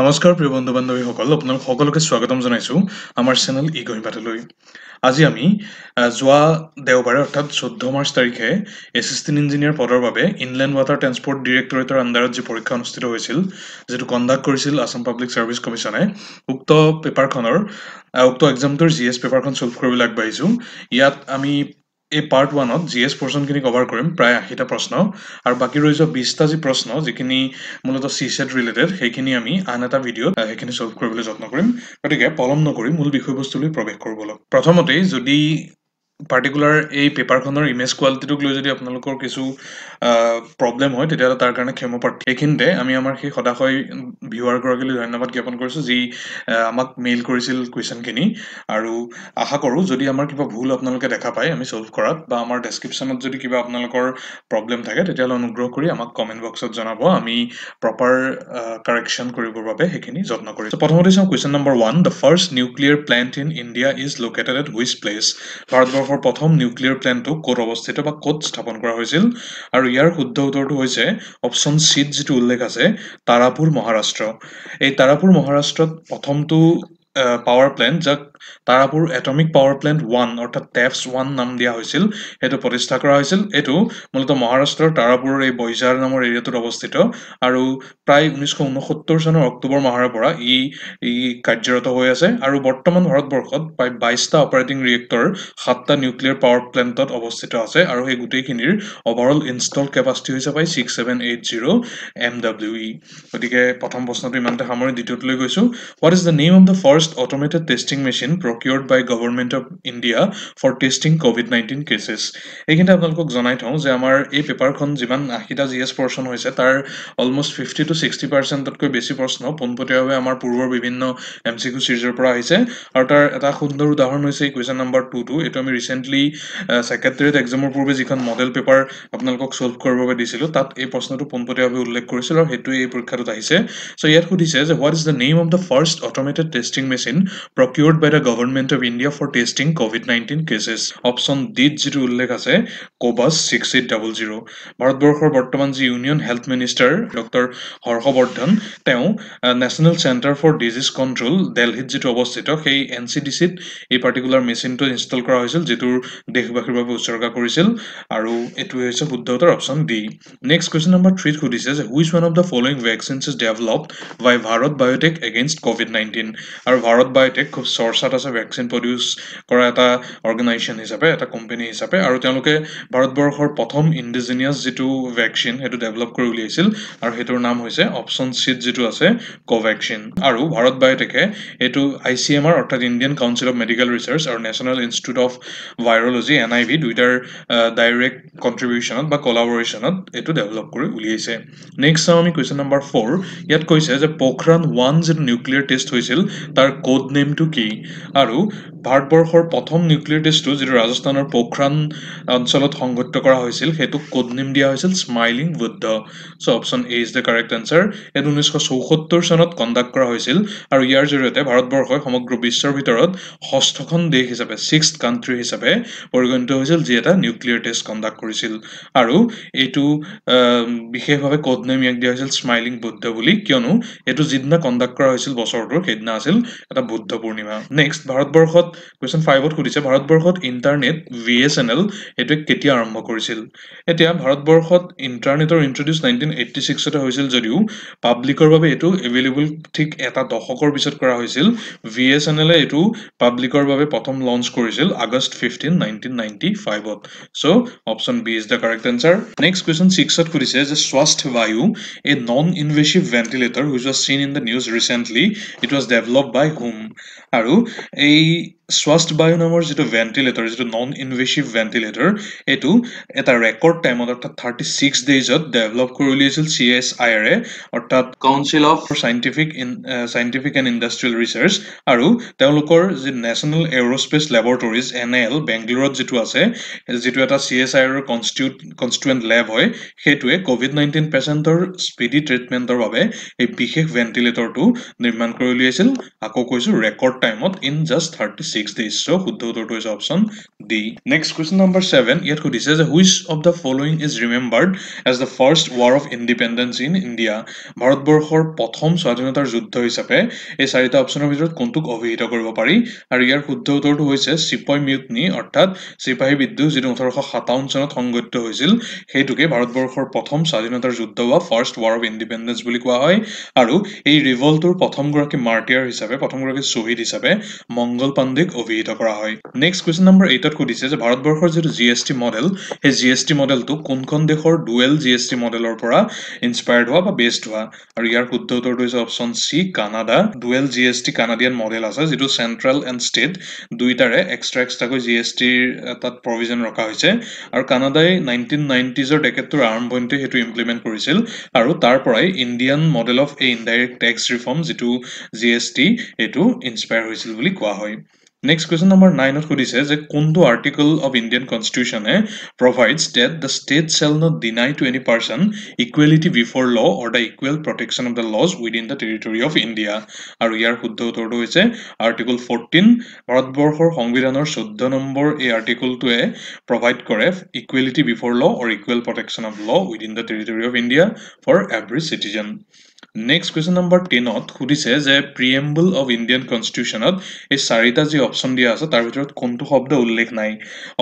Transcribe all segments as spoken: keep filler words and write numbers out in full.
नमस्कार प्रिय बंधु बान्धवी सकल आपनालोक सकलोके स्वागतम जानाइछु आमार चैनल इ गहिबाटলৈ। आज आमी जुवा देवबारे अर्थात चौध मार्च तारिखे एसिस्टेंट इंजिनियर पदर बारे इनलैंड वाटर ट्रांसपोर्ट डायरेक्टरेटर अंडरत जे परीक्षा अनुष्ठित होइसिल जेतु कन्डाक्ट करिसिल आसाम पब्लिक सर्विस कमिशने उक्त पेपारखনৰ उक्त एग्जामटर जीएस पेपारखन सल्व কৰিবলৈ আগবাঢ়িছো। ইয়াত আমি a part one GS portion खिनि कवर करिम प्राय आशीटा प्रश्न और बाकी रही बीसटा जी प्रश्न जिखिनि मूलतः सीसेट रिलेटेड हेखिनि आमी आन एटा भिडिओ हेखिनि सल्व करिबले जत्न करिम। गतिके पलम नकरि मूल विषयबस्तुলৈ प्रवेश करिबल। प्रथमतेই যদি पार्टिकुलार ए पेपारखনৰ इमेज क्वालिटीटुक লৈ যদি আপোনালোকৰ কিছু प्रब्लेम হয় তেতিয়া তাৰ কাৰণে ক্ষমা প্ৰাৰ্থী। এইখিনিতে আমি আমাৰ সেই সদাখৈ ভিউৱাৰ গৰাকীলৈ ধন্যবাদ জ্ঞাপন কৰিছো যি আমাক মেইল কৰিছিল কুৱেশনখিনি, আৰু আশা কৰো যদি আমাৰ কিবা ভুল আপোনালোকে দেখা পায় আমি সলভ কৰাত বা আমাৰ ডেসক্ৰিপচনত যদি কিবা আপোনালোকৰ প্ৰব্লেম থাকে তেতিয়া অনুগ্ৰহ কৰি আমাক কমেন্ট বক্সত জনাব, আমি প্ৰপাৰ কাৰেকচন কৰিবৰ বাবে সেইখিনি যত্ন কৰিম। তো প্ৰথমতে চাওঁ কুৱেশন নম্বৰ এক, the first nuclear plant in India is located at which place. ভাৰতবৰ্ষ प्रथम न्यूक्लियर प्लांट तो कत अवस्थित बा कत स्थापन करा होइसिल आर यार शुद्ध उत्तरটো হৈছে অপচন সি যেটো উল্লেখ আছে তাৰাপুৰ মহাৰাষ্ট্ৰ। এই তাৰাপুৰ মহাৰাষ্ট্ৰত প্ৰথমটো পাৱাৰ প্লান্ট যাক তাৰাপুৰ এটমিক পাৱাৰ প্লান্ট এক অৰ্থাৎ টেপস এক নাম দিয়া হৈছিল এটো প্ৰতিষ্ঠা কৰা হৈছিল। এটো মূলত মহাৰাষ্ট্ৰৰ তাৰাপুৰৰ এই বৈজাৰ নামৰ এৰিয়াটোত অৱস্থিত আৰু প্ৰায় উনৈশ ঊনসত্তৰ চনৰ অক্টোবৰ মাহৰ পৰা ই কাৰ্যৰত হৈ আছে আৰু বৰ্তমান ভাৰতবৰ্ষত প্ৰায় বাইশটা অপাৰেটিং ৰিয়েক্টৰ সাতটা নিউক্লিয়াৰ পাৱাৰ প্লান্টত অৱস্থিত আছে আৰু এই গুটেইখিনিৰ ওভাৰঅল ইনষ্টল কেপাচিটি হৈছে প্ৰায় ছয় হাজাৰ সাতশ আশী এমডব্লিউই। গতিকে প্ৰথম প্ৰশ্নটো ইমানতে সামৰি দ্বিতীয়লৈ গৈছো। What is the name of the first automated testing machine procured by government of India for testing covid nineteen cases। এইখিনি আপোনালোকক জনাই থওঁ যে আমাৰ এই পেপাৰখন যিমান আশীটা জিএস পোৰ্শন হৈছে তাৰ অলমোস্ট পঞ্চাছ টু ষাঠি পাৰ্চেণ্ট তকৈ বেছি প্ৰশ্ন পোনপটীয়াভাৱে আমাৰ পূৰ্বৰ বিভিন্ন এমচিকিউ সিৰিজৰ পৰা আহিছে আৰু তাৰ এটা সুন্দৰ উদাহৰণ হৈছে কুৱেশ্যন নম্বৰ দুই টো। এটো আমি ৰিসেন্টলি সেক্ৰেটাৰিয়েট এক্সামৰ পূৰ্বে যিখন মডেল পেপাৰ আপোনালোকক সলভ কৰাৰ বাবে দিছিলো তাত এই প্ৰশ্নটো পোনপটীয়াভাৱে উল্লেখ কৰিছিল আৰু হেতু এই পৰীক্ষাটোত আহিছে। সো ইয়াত সুধিছে যে what is the name of the first automated testing machine procured by the government of India for testing covid nineteen cases। Option D যেটো উল্লেখ আছে কোবাস ছয় হাজাৰ আঠশ। ভাৰতবৰ্ষৰ বৰ্তমান যি union health minister doctor Harshvardhan তেওঁ national centre for disease control দিল্লীত যেটো অৱস্থিত সেই এনচিডিচিত এই পাৰ্টিকুলাৰ মেচিনটো ইনষ্টল কৰা হৈছিল যেটোৰ দেশবাসীৰ বাবে উৎসৰ্গা কৰিছিল আৰু এটো হৈছে শুদ্ধ উত্তৰ option D. Next question number তিনি সুধিছে যে which one of the following vaccines is developed by Bharat Biotech against covid nineteen. আৰু ভাৰত বায়োটেক খুব চৰ্চা আছে ভ্যাকচিন প্ৰডিউস কৰা এটা অৰ্গানাইজেশন হিচাপে এটা কোম্পানী হিচাপে আৰু তেওঁলোকে ভাৰতবৰ্ষৰ প্ৰথম ইন্ডিজিনিয়াস যেটো ভ্যাকচিন হেতু ডেভেলপ কৰি উলিয়াইছিল আৰু হেতুৰ নাম হৈছে অপচন সি যেটো আছে কোভাক্সিন। আৰু ভাৰত বায়োটেকে এটো আইসিএমআৰ অৰ্থাৎ Indian council of medical research আৰু ন্যাশনাল ইনস্টিটিউট অফ ভাইৰলজি এনআইভি দুইটাৰ ডাইৰেক্ট কন্ট্ৰিবিউশনত বা কোলাবৰেচনত এটো ডেভেলপ কৰি উলিয়াইছে। নেক্সট আমি কুৱেশ্যন নম্বৰ চাৰি ইয়াত কৈছে যে পোখৰাণ এক যেটো নিউক্লিয়াৰ টেষ্ট হৈছিল তাৰ কোড নেমটো কি। আৰু ভাৰতবৰ্ষৰ প্ৰথম নিউক্লিয়াৰ টেষ্টটো যেটো ৰাজস্থানৰ পোখৰাণ অঞ্চলত সংঘটিত কৰা হৈছিল হেতু কোড নেম দিয়া হৈছিল smiling Buddha. So option A is the correct answer. এ ঊনৈশ সাতসত্তৰ চনত কন্ডাক্ট কৰা হৈছিল আৰু ইয়াৰ জৰিয়তে ভাৰতবৰ্ষই সমগ্ৰ বিশ্বৰ ভিতৰত ষষ্ঠখন দেশ হিচাপে ছিক্সথ কান্ট্ৰি হিচাপে পৰিগণিত হৈছিল যি এটা নিউক্লিয়াৰ টেষ্ট কন্ডাক্ট কৰিছিল আৰু এটো বিশেষভাৱে কোড নেম ইয়াক দিয়া হৈছিল স্মাইলিং বুদ্ধ বুলি কিয়নো এটো যিদিনা কন্ডাক্ট কৰা হৈছিল বছৰটোৰ সেইদিনা আছিল এটা বুদ্ধ পূৰ্ণিমা। নেক্সট ভাৰতবৰ্ষত কুৱেশ্যন পাঁচত সুধিছে ভাৰতবৰ্ষত ইন্টাৰনেট ভিএছএনএল এটো কেতিয়া আৰম্ভ কৰিছিল। এতিয়া ভাৰতবৰ্ষত ইন্টাৰনেটৰ ইন্ট্ৰোডিউস উনৈশ ষাঠি তে হৈছিল যদিও পাব্লিকৰ বাবে এটো এভেইলেবল ঠিক এটা দশকৰ পিছত কৰা হৈছিল। ভিএছএনএল এটো পাব্লিকৰ বাবে প্ৰথম লঞ্চ কৰিছিল আগষ্ট পোন্ধৰ উনৈশ নব্বৈ ত। So option B is the correct answer. Next question ছয়ত সুধিছে যে Swasthya Vayu a non invasive ventilator which was seen in the news recently it was developed by whom. আৰু এই স্বাস্থ্য বায়ু নামৰ যেটো ভেন্টিলেটৰ যেটো নন ইনভেসিভ ভেন্টিলেটৰ এটো এটা ৰেকৰ্ড টাইমত অৰ্থাৎ ছয়ত্ৰিশ ডেজত ডেভেলপ কৰি উলিয়াইছিল চি এছ আই আৰ এ অৰ্থাৎ council of scientific scientific and industrial research আৰু তেওঁলোকৰ যে নেশ্যনেল এৰোস্পেচ ল্যাবৰেটৰীজ এন এল বেংগলুৰুত যেটো আছে যেটো এটা চি এছ আই আৰ ৰ কনস্টিটিউট কনস্টিটুয়েন্ট ল্যাব হয় হেতুৱে কোভিড নাইনটিন পেশেন্টৰ স্পিডি ট্ৰিটমেন্টৰ বাবে এই বিশেষ ভেন্টিলেটৰটো নিৰ্মাণ কৰি উলিয়াইছিল। আকৌ কৈছো record short time out in just thirty-six days. So Uddhav Thotto is option D. Next question number seven. Yet could says which of the following is remembered as the first war of independence in India? Bharat Borhor Pothom Swadhinatar Juddho hisabe. A sarita option of Vidot Kuntuk Ovihita Korbo Pari. Are here Uddhav Thotto who says Sipai Mutiny or Tat Sipai Biddu Zero Hataun Sonat Hongot to Hisil. Hey to give Bharat Borhor Pothom Swadhinatar Juddho, first war of independence বুলি কোৱা হয় আৰু এই ৰিভল্টৰ প্ৰথম গৰাকী মাৰ্টিয়াৰ হিচাপে প্ৰথম গৰাকী শহীদ হিচাপে মংগল পাণ্ডেক অভিহিত কৰা হয়। নেক্সট কোৱেশ্চন নম্বৰ eight ত সুধিছে যে ভাৰতবৰ্ষৰ যে জিএছটি মডেল এই জিএছটি মডেলটো কোনখন দেশৰ ডুৱেল জিএছটি মডেলৰ পৰা ইনস্পায়াৰ্ড হোৱা বা বেসড হোৱা আৰু ইয়াৰ শুদ্ধ উত্তৰটো হৈছে option C Canada. Dual GST Canadian model আছে যেটো সেন্ট্ৰাল এন্ড স্টেট দুইটাৰে এক্সট্ৰা এক্সট্ৰাকৈ জিএছটি তাত প্ৰভিজন ৰখা হৈছে আৰু কানাডাই nineteen nineties ৰ ডেকেডটোৰ আৰম্ভণিতে হেতু ইমপ্লিমেন্ট কৰিছিল আৰু তাৰ পৰাই Indian model of a indirect tax reform যেটো জিএসটি এটো ইনস্পায়ার হয়েছিল বলি কোয়া হয়। Next question number nine of Kudi says that Kundu article of Indian Constitution provides that the state shall not deny to any person equality before law or the equal protection of the laws within the territory of India. Ariyar Kuddo Tordo is Article fourteen, Bharatbor Hongviranor Shuddha number A article to A provide correct equality before law or equal protection of law within the territory of India for every citizen. Next question number ten of Kudi says a preamble of Indian Constitution is Sarita Ji option দিয়া আছে তার ভিতর কোনটো শব্দ উল্লেখ নাই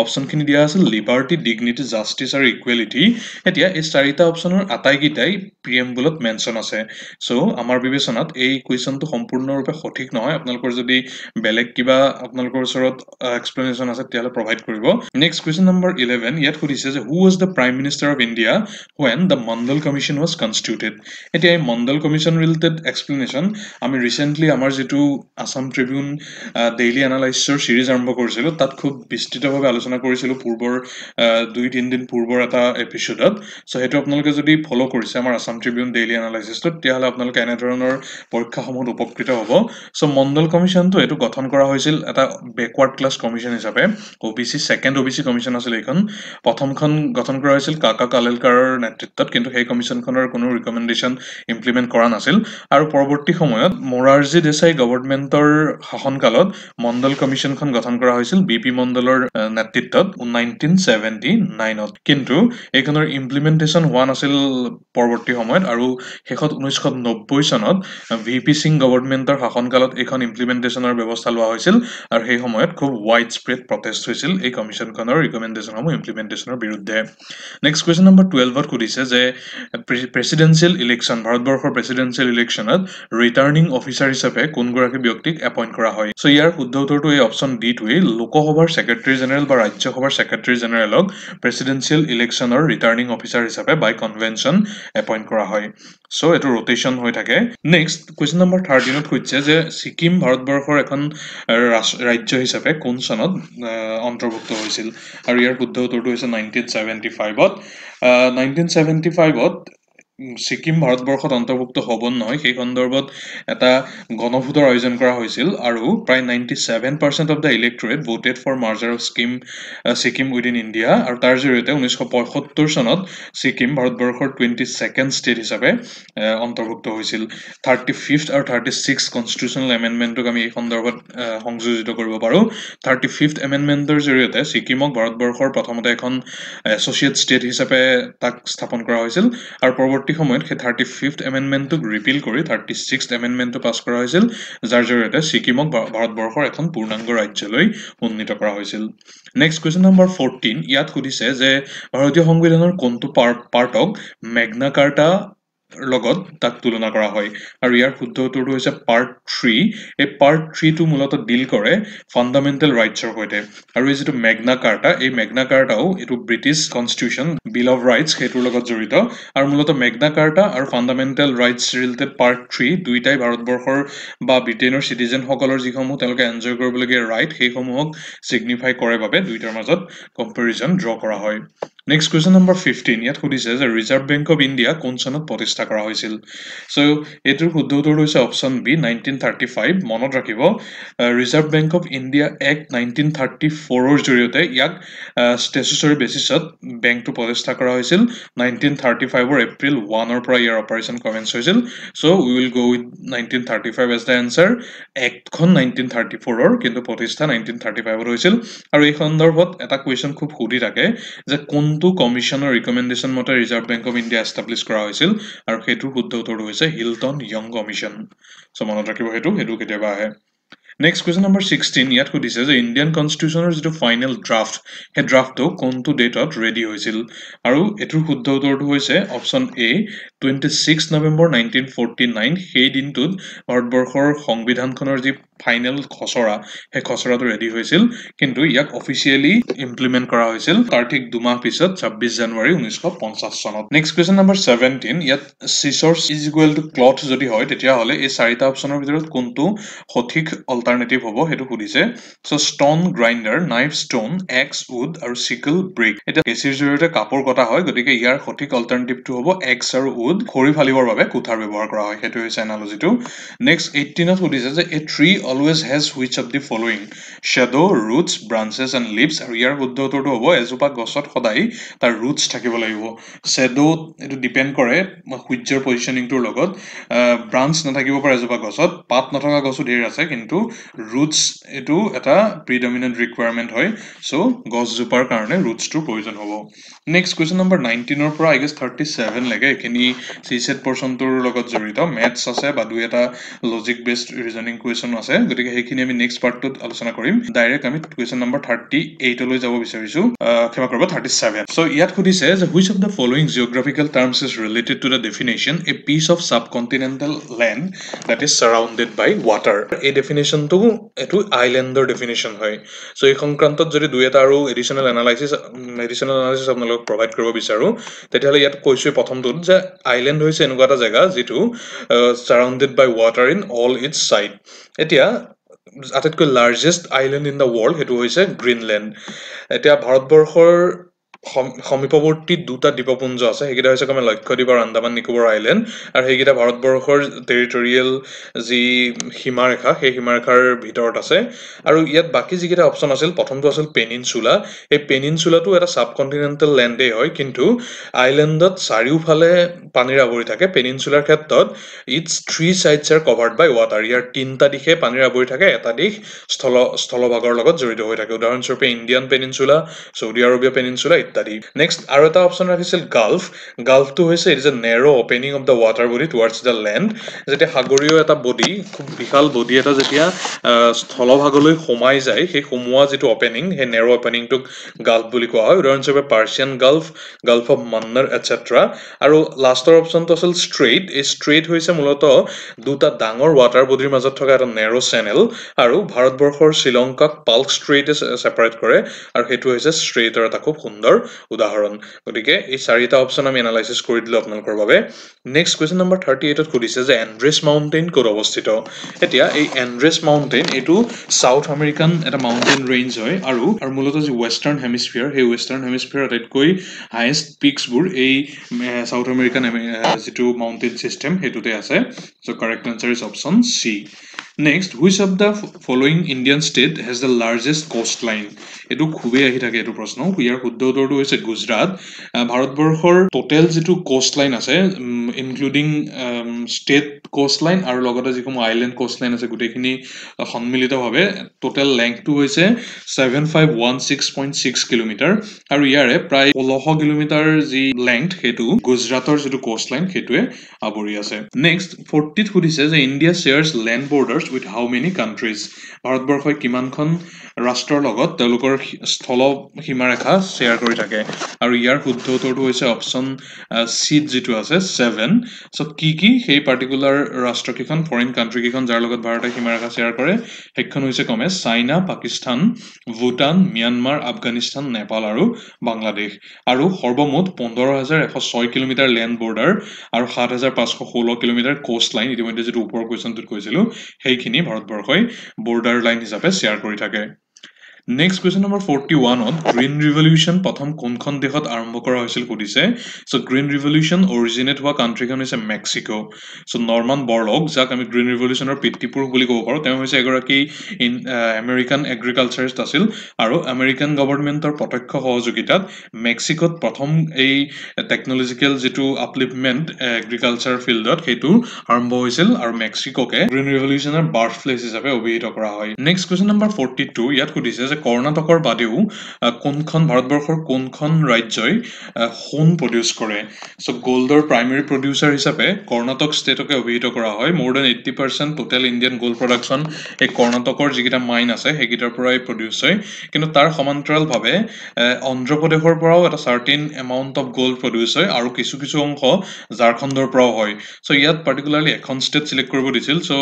অপশনখিনি দিয়া আছে লিবার্টি ডিগনিটি জাস্টিস আর ইকুয়ালিটি এতিয়া এই চাৰিটা অপশনৰ আটাইকিটাই প্ৰিএম্বুলত মেনশন আছে সো আমাৰ বিবেচনাত এই কোৱেশ্চনটো সম্পূৰ্ণৰূপে সঠিক নহয় আপোনালোকৰ যদি বেলেগ কিবা আপোনালোকৰ ওচৰত এক্সপ্লেনেশন আছে তেতিয়ালে প্ৰভাইড কৰিব। নেক্সট কোৱেশ্চন নম্বৰ eleven ইয়াত সুধিছে যে who was the prime minister of India when the Mandal Commission was constituted এতিয়া এই মণ্ডল কমিশন ৰিলেটেড এক্সপ্লেনেশন আমি ৰিসেন্টলি আমাৰ যেটো আসাম ট্ৰিবিউন ডেইলি এনালাইসৰ সিৰিজ আৰম্ভ কৰিছিলো তাত খুব বিস্তৃতভাৱে আলোচনা কৰিছিলো পূৰ্বৰ দুই তিন দিন পূৰ্বৰ এটা এপিসোডত সো হেতু আপোনালোকে যদি ফলো কৰিছে আমাৰ আসাম ট্ৰিবিউন ডেইলি এনালাইসটো তেতিয়াহলে আপোনালোকে এনে ধৰণৰ পৰীক্ষাসমূহত উপকৃত হ'ব। সো মণ্ডল কমিশনটো এটো গঠন কৰা হৈছিল এটা ব্যাকৱাৰ্ড ক্লাস কমিশন হিচাপে ওবিসি সেকেন্ড ওবিসি কমিশন আছিল এখন প্ৰথমখন গঠন কৰা হৈছিল কাকা কালেলকাৰৰ নেতৃত্বত কিন্তু সেই কমিশনখনৰ কোনো ৰিকমেন্ডেশন ইমপ্লিমেন্ট কৰা নাছিল আৰু পৰৱৰ্তী সময়ত মোৰাৰজি দেশাই গৱৰ্ণমেন্টৰ শাসনকালত মণ্ডল কমিশনখন গঠন কৰা হৈছিল বিপি মণ্ডলৰ নেতৃত্বত nineteen seventy-nine ত কিন্তু এখনৰ ইমপ্লিমেন্টেশন ওয়ান আছিল পৰৱৰ্তী সময়ত আৰু হেখত nineteen ninety সনত ভিপি সিং গৱৰ্ণমেন্টৰ শাসনকালত এখন ইমপ্লিমেন্টেশনৰ ব্যৱস্থা লোৱা হৈছিল আৰু সেই সময়ত খুব ওয়াইড স্প্ৰেড প্ৰটেস্ট হৈছিল এই কমিশনখনৰ ৰিকমেন্ডেশনসমূহ ইমপ্লিমেন্টেশনৰ বিৰুদ্ধে। নেক্সট কোৱেশ্চন নম্বৰ twelve ত সুধিছে যে প্ৰেসিডেন্সিয়েল ইলেকশন ভাৰতবৰ্ষৰ প্ৰেসিডেন্সিয়েল ইলেকশনত ৰিটাৰ্নিং অফিচাৰ হিচাপে কোন গৰাকী ব্যক্তিক এপইন্ট কৰা হয় সো ইয়াৰ উত্তৰটো এই অপশন ডি টু এই লোকসভাৰ সেক্ৰেটাৰি জেনাৰেল বা ৰাজ্যসভাৰ সেক্ৰেটাৰি জেনাৰেলক প্ৰেসিডেন্সিয়েল ইলেকশনৰ ৰিটাৰ্নিং অফিচাৰ হিচাপে বাই কনভেনশন এপইন্ট কৰা হয় সো এটো ৰোটেশন হৈ থাকে। নেক্সট কোৱেশ্চন নম্বৰ thirteen ত কৈছে যে সিকিম ভাৰতবৰ্ষৰ এখন ৰাজ্য হিচাপে কোন সনত অন্তৰ্ভুক্ত হৈছিল আৰু ইয়াৰ উত্তৰটো হৈছে nineteen seventy-five ত nineteen seventy-five ত সিকিম ভাৰতবৰ্ষত অন্তৰ্ভুক্ত হ'ব নহয় সেই সন্দৰ্ভত এটা গণভোটৰ আয়োজন কৰা হৈছিল আৰু প্ৰায় ninety-seven percent of the electorate voted for merger of Sikkim Sikkim within India আৰু তাৰ জৰিয়তে nineteen seventy-five চনত সিকিম ভাৰতবৰ্ষৰ twenty-second ষ্টেট হিচাপে অন্তৰ্ভুক্ত হৈছিল। thirty-fifth আৰু thirty-sixth কনস্টিটিউচনাল এমেন্ডমেন্টক আমি এই সন্দৰ্ভত সংযোজিত কৰিব পাৰো thirty-fifth এমেন্ডমেন্টৰ জৰিয়তে সিকিমক ভাৰতবৰ্ষৰ প্ৰথমতে এখন এছ'চিয়েট ষ্টেট হিচাপে তাক স্থাপন কৰা হৈছিল আৰু সময়ত সেই thirty-fifth এমেন্ডমেন্টক ৰিপিল কৰি thirty-sixth এমেন্ডমেন্টটো পাছ কৰা হৈছিল যাৰ জৰিয়তে সিকিমক ভাৰতবৰ্ষৰ এখন পূৰ্ণাংগ ৰাজ্যলৈ উন্নীত কৰা হৈছিল। নেক্সট কোৱেশ্চন নম্বৰ fourteen ইয়াত সুধিছে যে ভাৰতীয় সংবিধানৰ কোনটো পাৰ্টক মেগনা কাৰ্টা লগত তাক তুলনা কৰা হয় আৰু ইয়াৰ শুদ্ধ উত্তৰটো হৈছে পাৰ্ট three এই পাৰ্ট three টো মূলতঃ ডিল কৰে ফান্ডামেন্টাল ৰাইটছৰ সৈতে আৰু এই যেটো মেগনা কাৰ্টা এই মেগনা কাৰ্টাও এটো British constitution bill of rights হেতুৰ লগত জড়িত আৰু মূলতঃ মেগনা কাৰ্টা আৰু fundamental rights related part three দুইটাই ভাৰতবৰ্ষৰ বা ব্ৰিটেইনৰ সিটিজেন সকলৰ যিসমূহ তেওঁলোকে এনজয় কৰিবলগীয়া ৰাইট সেইসমূহক সিগনিফাই কৰে বাবে দুইটাৰ মাজত কম্পেৰিজন ড্ৰ কৰা হয়। নেক্সট কোৱেশ্চন নম্বৰ fifteen ইয়াত সুধিছে যে ৰিজাৰ্ভ বেংক অফ ইন্ডিয়া কোন চনত চেষ্টা কৰা হৈছিল সো এটোৰ শুদ্ধ উত্তৰ হৈছে অপচন বি nineteen thirty-five মনত ৰাখিব reserve bank of India act nineteen thirty-four ৰ জৰিয়তে ইয়াক স্ট্যাচুটৰী বেচিছত বেংকটো প্ৰতিষ্ঠা কৰা হৈছিল nineteen thirty-five ৰ এপ্ৰিল first ৰ পৰা ইয়াৰ অপাৰেচন কমেন্স হৈছিল so we will go with nineteen thirty-five as the answer এক্টখন nineteen thirty-four ৰ কিন্তু প্ৰতিষ্ঠা nineteen thirty-five ৰ হৈছিল আৰু এই সন্দৰ্ভত এটা কোৱেশ্চন খুব সুধি থাকে যে কোনটো কমিশনৰ ৰিকমেন্ডেশন মতে reserve bank of India establish কৰা হৈছিল আৰু হেতু শুদ্ধ উত্তৰ হৈছে হিলটন ইয়ং কমিশন সো মনত ৰাখিব হেতু হেতু কেতিয়াবা আহে Next question number sixteen ইয়াত সুধিছে যে ইন্ডিয়ান কনস্টিটিউচনৰ যেটো ফাইনাল ড্ৰাফট হে ড্ৰাফটটো কোনটো ডেটত ৰেডি হৈছিল আৰু এটোৰ শুদ্ধ উত্তৰটো হৈছে option A twenty-sixth of November nineteen forty-nine সেই দিনটোত ভাৰতবৰ্ষৰ সংবিধানখনৰ যি ফাইনাল খসৰা হে খসৰাটো ৰেডি হৈছিল কিন্তু ইয়াক অফিচিয়ালি ইমপ্লিমেন্ট কৰা হৈছিল তাৰ ঠিক দুমাহ পিছত ছাব্বিশ জানুৱাৰী উনৈশ পঞ্চাশ চনত Next question number seventeen ইয়াত scissors is equal to cloth যদি হয় তেতিয়া হলে এই চাৰিটা অপচনৰ ভিতৰত কোনটো সঠিক alternative হবো হেতু খুদিছে so stone grinder knife stone axe wood আৰু সিকল ব্ৰেক এটা কেচিৰ জৰিয়তে কাপোৰ কটা হয় গতিকে ইয়াৰ সঠিক অল্টাৰনেটিভটো হ'ব এক্স আৰু উড খৰি ফালিবৰ বাবে কুঠাৰ ব্যৱহাৰ কৰা হয় হেতু হৈছে এনালজিটো নেক্সট eighteen ত খুদিছে যে a tree always has which of the following shadow roots branches and leaves আৰু ইয়াৰ শুদ্ধ উত্তৰটো হ'ব এজোপা গছত সদায় তাৰ ৰুটস থাকিব লাগিব শ্যাডো এটো ডিপেন্ড কৰে হুইচৰ পজিশনিংটোৰ লগত ব্ৰাঞ্চ নাথাকিব পাৰে এজোপা গছত পাত নথকা গছ ধেৰ আছে কিন্তু roots এটো এটা predominant requirement হয় so গছ জোপাৰ কাৰণে roots টু প্ৰয়োজন হ'ব next question number nineteen অৰ পৰা I guess thirty-seven লাগে এখিনি সিসেট পৰসন্তৰ লগত জড়িত maths আছে বা দুই এটা logic based reasoning question আছে গতিকে হেখিনি আমি next পাৰ্টত আলোচনা কৰিম ডাইৰেক্ট আমি question number thirty-eight লৈ যাব বিচাৰিছো ক্ষমা কৰিব thirty-seven so ইয়াত খুদিছে যে which of the following geographical terms is related to the definition a piece of subcontinental land that is surrounded by water a definition তো এটো আইল্যান্ডৰ ডেফিনিশন হয় সো এই সংক্ৰান্তত যদি দুই এটা আৰু এডিশনাল এনালাইসিস এডিশনাল এনালাইসিস আপোনালোক প্ৰভাইড কৰিব বিচাৰো তেতিয়াহলে ইয়াত কৈছে প্ৰথমটোত যে আইল্যান্ড হৈছে এনেকুৱা এটা জায়গা যেটো surrounded by water in all its side এতিয়া আটাইতকৈ largest island in the world হেতু হৈছে গ্ৰীনল্যান্ড এতিয়া ভাৰতবৰ্ষৰ সমীপৱৰ্তী দুটা দ্বীপপুঞ্জ আছে হেগিটা হৈছে কমে লক্ষদ্বীপ আৰু আন্দামান নিকোবৰ আইল্যান্ড আৰু হেগিটা ভাৰতবৰ্ষৰ টেৰিটৰিয়েল যি সীমাৰেখা সেই সীমাৰেখাৰ ভিতৰত আছে আৰু ইয়াত বাকি যিকিটা অপচন আছিল প্ৰথমটো আছিল পেনিনসুলা এই পেনিনসুলাটো এটা সাবকন্টিনেন্টাল ল্যান্ডে হয় কিন্তু আইল্যান্ডত চাৰিওফালে পানীৰ আৱৰি থাকে পেনিনসুলাৰ ক্ষেত্ৰত its three sides are covered by water ইয়াৰ তিনটা দিশে পানীৰ আৱৰি থাকে এটা দিশ স্থল স্থলভাগৰ লগত জড়িত হৈ থাকে উদাহৰণস্বৰূপে Indian peninsula Saudi Arabia peninsula Next, Arata option rahisil Gulf. Gulf to hoise it is a narrow opening of the water body towards the land. Jete Hagorio eta body, khub bihal body eta jetia stholobhagoloi homai jai, he homoa jetu opening, he narrow opening to Gulf boli koa hoy. Udahoronsorupe Persian Gulf, Gulf of Mannar etc. Aru last option to asil strait. Ei strait hoise muloto duta dangor water bodyr majot thoka eta narrow channel aru Bharatborkhor Shillongkak Palk Strait separate kore aru hetu hoise strait eta khub sundor उदाहरण গটিকে এই চাৰিটা option আমি analysis কৰি দিলো আপোনালোকৰ বাবে next question number thirty-eight ত কৰিছে যে এন্ড্ৰেছ মাউন্টেইন ক'ত অৱস্থিত এতিয়া এই এন্ড্ৰেছ মাউন্টেইন এটো সাউথ আমেৰিকান এটা মাউন্টেইন ৰেঞ্জ হয় আৰু আৰু মূলত যে ওয়েস্টাৰ্ণ হেমিস্ফিয়াৰ হে ওয়েস্টাৰ্ণ হেমিস্ফিয়াৰত আটাইতকৈ হাইয়েষ্ট পিকছবোৰ এই সাউথ আমেৰিকান যেটো মাউন্টেইন সিস্টেম হেতুতে আছে so correct answer is option C Next, which of the following Indian state has the largest coastline? Etu khube ahi thake etu prashno. Yaar shuddho uttor tu hoise Gujarat. Bharatborkhor total jitu coastline ase, including um, state coastline aru logote jikono island coastline ase gotekhini sonmilito bhabe total length tu hoise seven five one six point six kilometers aru yare pray eighteen kilometers ji length hetu Gujarator jitu coastline hetue abori ase. Next, fortieth khudise je India shares land borders with how many countries ভারতবর্ষই কিমানখন ৰাষ্ট্ৰৰ লগত তেওঁলোকৰ স্থল সীমাৰেখা share কৰি থাকে আৰু ইয়াৰ শুদ্ধ উত্তৰটো হৈছে অপচন সি যেটো আছে seven সো কি কি সেই পাৰ্টিকুলাৰ ৰাষ্ট্ৰকিখন ফৰেন কান্ট্ৰি কিখন যাৰ লগত ভাৰতে সীমাৰেখা শেয়াৰ কৰে হেখন হৈছে কমে চাইনা পাকিস্তান ভুটান মিয়ানমাৰ আফগানিস্তান নেপাল আৰু বাংলাদেশ আৰু সৰ্বমুঠ fifteen thousand one hundred six কিমি ল্যান্ড বৰ্ডাৰ আৰু seven thousand five hundred sixteen কিমি কোষ্টলাইন ইতিমধ্যে যেটো ওপৰৰ কোৱেশ্চনটোত কৈছিলো সেইখিনি ভাৰতবৰ্ষই বৰ্ডাৰ লাইন হিচাপে শেয়াৰ কৰি থাকে next question number forty one on green revolution प्रथम कौन-कौन देशत आरंभ करा হৈছিল কদিছে সো গ্রিন রিভলিউশন অরিজিনেট হোৱা কান্ট্ৰিখন হৈছে মেক্সিকো সো নৰমান বৰলগ যাক আমি গ্ৰিন ৰিভলিউচনৰ পিতৃপুৰুষ বুলি ক'ব পাৰো তেওঁ হৈছে এগৰাকী আমেৰিকান এগ্ৰিকালচাৰিষ্ট আছিল আৰু আমেৰিকান গৱৰ্ণমেন্টৰ প্ৰত্যক্ষ সহযোগিতাত মেক্সিকোত প্ৰথম এই টেকনলজিক্যাল যেটো আপলিফমেন্ট এগ্ৰিকালচাৰ ফিল্ডত হেতু আৰম্ভ হৈছিল আৰু মেক্সিকোকে গ্ৰিন ৰিভলিউচনৰ বাৰ্থ প্লেস হিচাপে অভিহিত কৰা হয়। Next question number forty two ইয়াত কদিছে যে কৰ্ণাটকৰ বাদেও কোনখন ভাৰতবৰ্ষৰ কোনখন ৰাজ্যই সোণ প্ৰডিউস কৰে সো গোল্ডৰ প্ৰাইমাৰী প্ৰডিউসাৰ হিচাপে কৰ্ণাটক ষ্টেটকে অভিহিত কৰা হয়। More than eighty percent total Indian gold production এই কৰ্ণাটকৰ যেটা মাইন আছে হেগিটাৰ পৰাই প্ৰডিউস হয় কিন্তু তাৰ সমান্তৰালভাৱে অন্ধ্ৰ প্ৰদেশৰ পৰাও এটা certain amount of gold produce হয় আৰু কিছু কিছু অংশ ঝাৰখণ্ডৰ পৰাও হয় সো ইয়াত পাৰ্টিকুলাৰলি এখন ষ্টেট সিলেক্ট কৰিব দিছিল so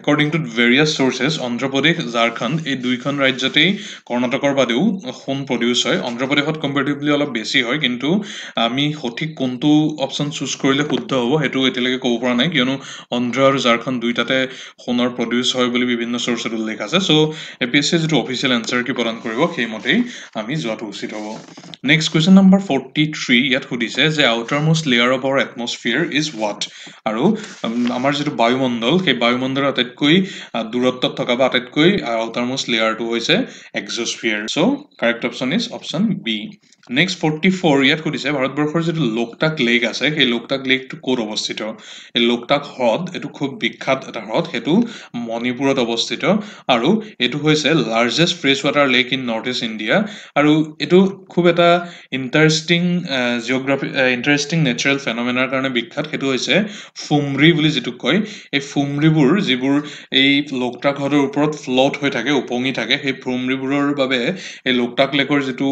according to various sources Andhra Pradesh Jharkhand এই দুইখন राज्यते कर्णाटकर बादेও সোণ প্রডিউস হয় অন্ধ্র প্রদেশত কম্পারেটিভলি অলপ বেশি হয় কিন্তু আমি সঠিক কোনটো অপশন চুজ কৰিলে শুদ্ধ হ'ব হেতু এতিয়ালৈকে ক'ব পৰা নাই কিয়নো অন্ধ্ৰ আৰু ঝাৰখণ্ড দুইটাতে সোণৰ প্ৰডিউস হয় বুলি বিভিন্ন সোৰ্সত উল্লেখ আছে সো এপিএসসি যেটো অফিশিয়াল আনসাৰ কি প্ৰদান কৰিব সেইমতেই আমি যোৱাটো উচিত হ'ব। নেক্সট কোৱেশ্চন নম্বৰ forty-three ইয়াত সুধিছে যে outermost layer of our atmosphere is what আৰু আমাৰ যেটো বায়ুমণ্ডল সেই বায়ুমণ্ডলৰ আটাইতকৈ দূৰত্বত থকা বা আটাইতকৈ আউটাৰমোস্ট লেয়াৰটো হৈছে exosphere so correct option is option B। next forty-four ইয়াত কৈছে ভাৰতবৰ্ষৰ যে লোকটাক লেক আছে সেই লোকটাক লেকটো ক'ত অৱস্থিত এই লোকটাক হ্ৰদ এটো খুব বিখ্যাত এটা হ্ৰদ হেতু মণিপুৰত অৱস্থিত আৰু এটো হৈছে largest fresh water lake in north east India আৰু এটো খুব এটা ইন্টাৰেস্টিং জিওগ্ৰাফি ইন্টাৰেস্টিং ন্যাচাৰাল ফেনোমেনাৰ কাৰণে বিখ্যাত হেতু হৈছে ফুমৰি বুলি যেটো কয় এই ফুমৰিবোৰ যিবোৰ এই লোকটাক হ্ৰদৰ ওপৰত ফ্লট হৈ থাকে উপঙি থাকে সেই ফুমৰিবোৰৰ বাবে এই লোকটাক লেকৰ যেটো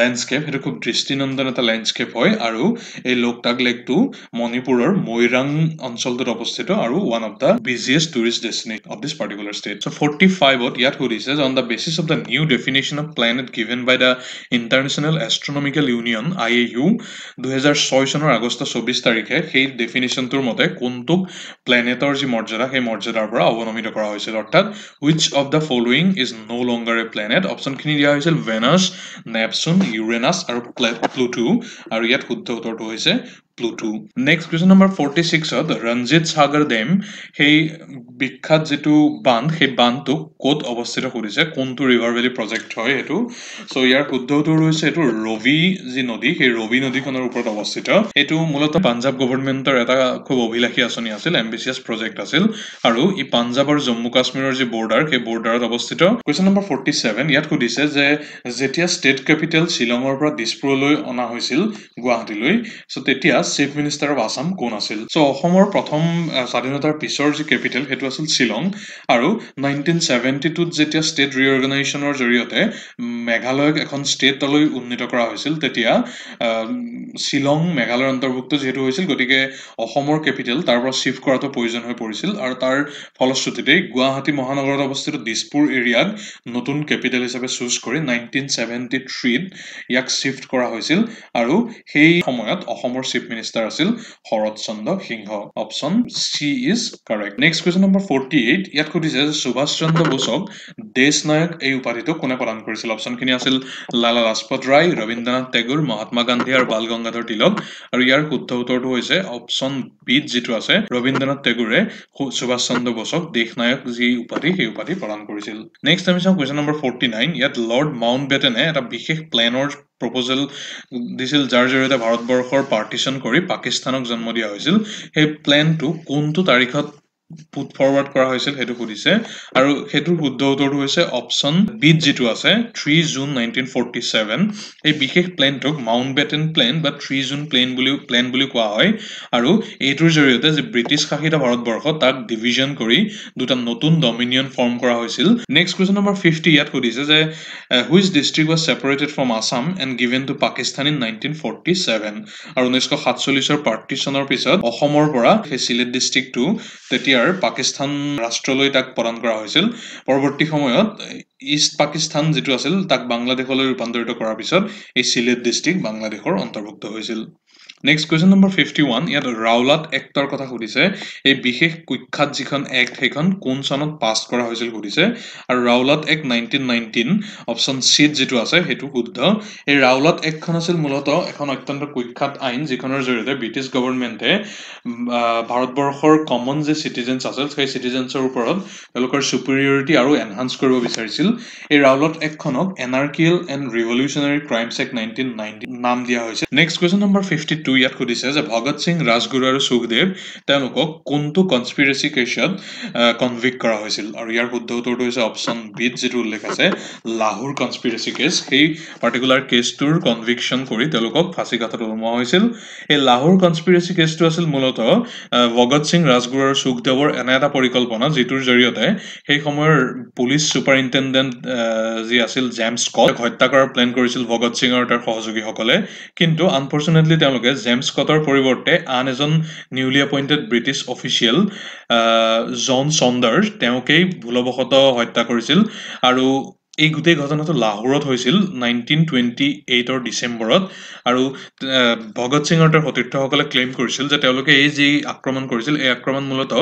ল্যান্ডস্কেপ हेतु खूब दृष्टिनंदन एटा लैंडस्केप हय आरु ए लोकटाक लेकटू मणिपुरर मोइरांग अंचलत अवस्थित आरु one of the biggest tourist destination of this particular state. So forty-five ot यात होदिसे on the basis of the new definition of planet given by the international astronomical union I A U two thousand six सनर August twenty-four तारिखे हे definition तुर मते कोनटुक प्लेनेटर जि मर्यादा हे मर्यादार পৰা অৱনমিত কৰা হৈছিল অর্থাৎ which of the following is no longer a planet option খিনি দিয়া হৈছিল ভেনাস নেপচুন ইউৰেনাছ আৰু প্লুটো আৰু ইয়াত শুদ্ধ উত্তৰটো হৈছে Pluto. Next question number forty-six অত ৰঞ্জিত সাগৰ ডেম সেই বিখ্যাত যেটো বান্ধ সেই বান্ধটো কোত অৱস্থিত কৰিছে কোনটো ৰিভাৰ ভ্যালি প্ৰজেক্ট হয় হেতু সো ইয়াৰ শুদ্ধ উত্তৰ হৈছে এটো ৰবি যি নদী সেই ৰবি নদীখনৰ ওপৰত অৱস্থিত এটো মূলত পাঞ্জাব গৱৰ্ণমেন্টৰ এটা খুব অভিলাষী আঁচনি আছিল এম্বিচিয়াছ প্ৰজেক্ট আছিল আৰু ই পাঞ্জাব আৰু জম্মু কাশ্মীৰৰ যি বৰ্ডাৰ সেই বৰ্ডাৰত অৱস্থিত। क्वेश्चन নম্বৰ forty-seven ইয়াত সুধিছে যে যেতিয়া ষ্টেট ক্যাপিটেল শিলঙৰ পৰা দিছপুৰলৈ অনা হৈছিল গুৱাহাটীলৈ সো তেতিয়া चीफ मिनिस्टर अफ आसाम कोन आसिल सो अहोমৰ प्रथम স্বাধীনতাৰ পিছৰ যি ক্যাপিটেল হেতু আছিল শিলং আৰু nineteen seventy-two যেতিয়া স্টেট ৰিঅৰ্গেনাইজেচনৰ জৰিয়তে মেঘালয়ক এখন স্টেটলৈ উন্নীত কৰা হৈছিল তেতিয়া শিলং মেঘালয়ৰ অন্তৰ্ভুক্ত যেটো হৈছিল গতিকে অহমৰ ক্যাপিটেল তাৰ পৰা শিফট কৰাটো প্ৰয়োজন হৈ পৰিছিল আৰু তাৰ ফলস্বৰূপে গুৱাহাটী মহানগৰত অৱস্থিত দিছপুৰ এৰিয়াক নতুন ক্যাপিটেল হিচাপে চুজ কৰি nineteen seventy-three ত ইয়াক শিফট কৰা হৈছিল আৰু সেই সময়ত অহমৰ চিফ minister আছিল Sarat Chandra Singha option C is correct. Next question number forty-eight ইয়াত কৈছে যে সুভাষ চন্দ্ৰ বসক দেশ নায়ক এই উপাধিটো কোনে প্ৰদান কৰিছিল অপশন কিনি আছিল লালা লাজপত ৰায় ৰবীন্দ্ৰনাথ টেগৰ মহাত্মা গান্ধী আৰু বাল গংগাধৰ তিলক আৰু ইয়াৰ শুদ্ধ উত্তৰটো হৈছে অপশন বি যেটো আছে ৰবীন্দ্ৰনাথ টেগৰে সুভাষ চন্দ্ৰ বসক দেশ নায়ক যি উপাধি সেই উপাধি প্ৰদান কৰিছিল। নেক্সট আমি চাম क्वेश्चन নম্বৰ forty-nine ইয়াত লৰ্ড মাউন্টবেটেনে এটা বিশেষ প্লেনৰ প্ৰপোজাল দিছিল যাৰ জৰিয়তে ভাৰতবৰ্ষৰ পাৰ্টিশন কৰি পাকিস্তানক জন্ম দিয়া হৈছিল সেই প্লেনটো কোনটো তাৰিখত পুট ফৰওয়াৰ্ড কৰা হৈছিল হেতু কৰিছে আৰু হেতুৰ শুদ্ধ উত্তৰটো হৈছে অপশন বি যেটো আছে three জুন nineteen forty-seven এই বিশেষ প্লেনটোক মাউন্টবেটেন প্লেন বা three জুন প্লেন বুলি প্লেন বুলি কোৱা হয় আৰু এইটোৰ জৰিয়তে যে ব্ৰিটিছ শাসিত ভাৰতবৰ্ষ তাক ডিভিজন কৰি দুটা নতুন ডমিনিয়ন ফৰ্ম কৰা হৈছিল। নেক্সট क्वेश्चन নম্বৰ fifty ইয়াত সুধিছে যে which district was separated from Assam and given to Pakistan in nineteen forty-seven আৰু nineteen forty-seven ৰ পাৰ্টিশনৰ পিছত অসমৰ পৰা সিলেট ডিস্ট্ৰিক্টটো তেতিয়া পাকিস্তান ৰাষ্ট্ৰলৈ তাক প্ৰদান কৰা হয়েছিল পৰবৰ্তী সময়ত ইস্ট পাকিস্তান যেটো আছিল তাক বাংলাদেশলৈ ৰূপান্তৰিত কৰাৰ পিছত এই সিলেট ডিস্ট্ৰিক্ট বাংলাদেশৰ অন্তৰ্ভুক্ত হৈছিল। Next question number fifty one यार रावलाट एक्टर कथा खुदिसे ए विशेष कुख्यात जिखन एक्ट हेखन कोन सनत पास करा होइसिल खुदिसे आरो Rowlatt act nineteen nineteen option C जेतु आसे हेतु शुद्ध ए रावलाट एक्ट खन आसिल मूलतः এখন অত্যন্ত কুখ্যাত আইন জিখনৰ জৰিয়তে ব্ৰিটিছ গৱৰ্ণমেণ্টে ভাৰতবৰ্ষৰ কমন যে সিটিজেনস আছিল সেই সিটিজেনসৰ ওপৰত তেওঁলোকৰ সুপিৰিয়ৰিটি আৰু এনহান্স কৰিব বিচাৰিছিল এই ৰাওলাট একখনক anarchical and revolutionary crimes act nineteen nineteen নাম দিয়া হৈছে next question number fifty two ইয়াত সুধিছে যে ভগত সিং ৰাজগুৰু আৰু সুখদেৱ তেওঁলোকক কোনটো কনস্পিৰেসি কেছত কনভিক্ট কৰা হৈছিল আৰু ইয়াৰ শুদ্ধ উত্তৰটো হৈছে অপচন বি যেটো উল্লেখ আছে লাহোৰ কনস্পিৰেসি কেছ সেই পাৰ্টিকুলাৰ কেছটোৰ কনভিকশন কৰি তেওঁলোকক ফাঁসি কাঠাত উলমোৱা হৈছিল এই লাহোৰ কনস্পিৰেসি কেছটো আছিল মূলতঃ ভগত সিং ৰাজগুৰু আৰু সুখদেৱৰ এনে এটা পৰিকল্পনা যেটোৰ জৰিয়তে সেই সময়ৰ পুলিচ সুপাৰিনটেনডেন্ট যি আছিল জেমছ স্কট হত্যা কৰাৰ প্লেন কৰিছিল ভগত সিং আৰু তাৰ সহযোগীসকলে কিন্তু আনফৰ্চুনেটলি তেওঁলোকে জেমছ স্কটৰ পৰিৱৰ্তে আন এজন newly appointed British official John Saunders তেওঁকেই ভুলবশতঃ হত্যা কৰিছিল আৰু এই গুতে ঘটনাটো লাহোৰত হৈছিল নাইনটিন টুৱেন্টি এইট অৰ ডিসেম্বৰত আৰু ভগত সিংৰ সতীৰ্থসকলে ক্লেম কৰিছিল যে তেওঁলোকে এই যে আক্ৰমণ কৰিছিল এই আক্ৰমণ মূলতঃ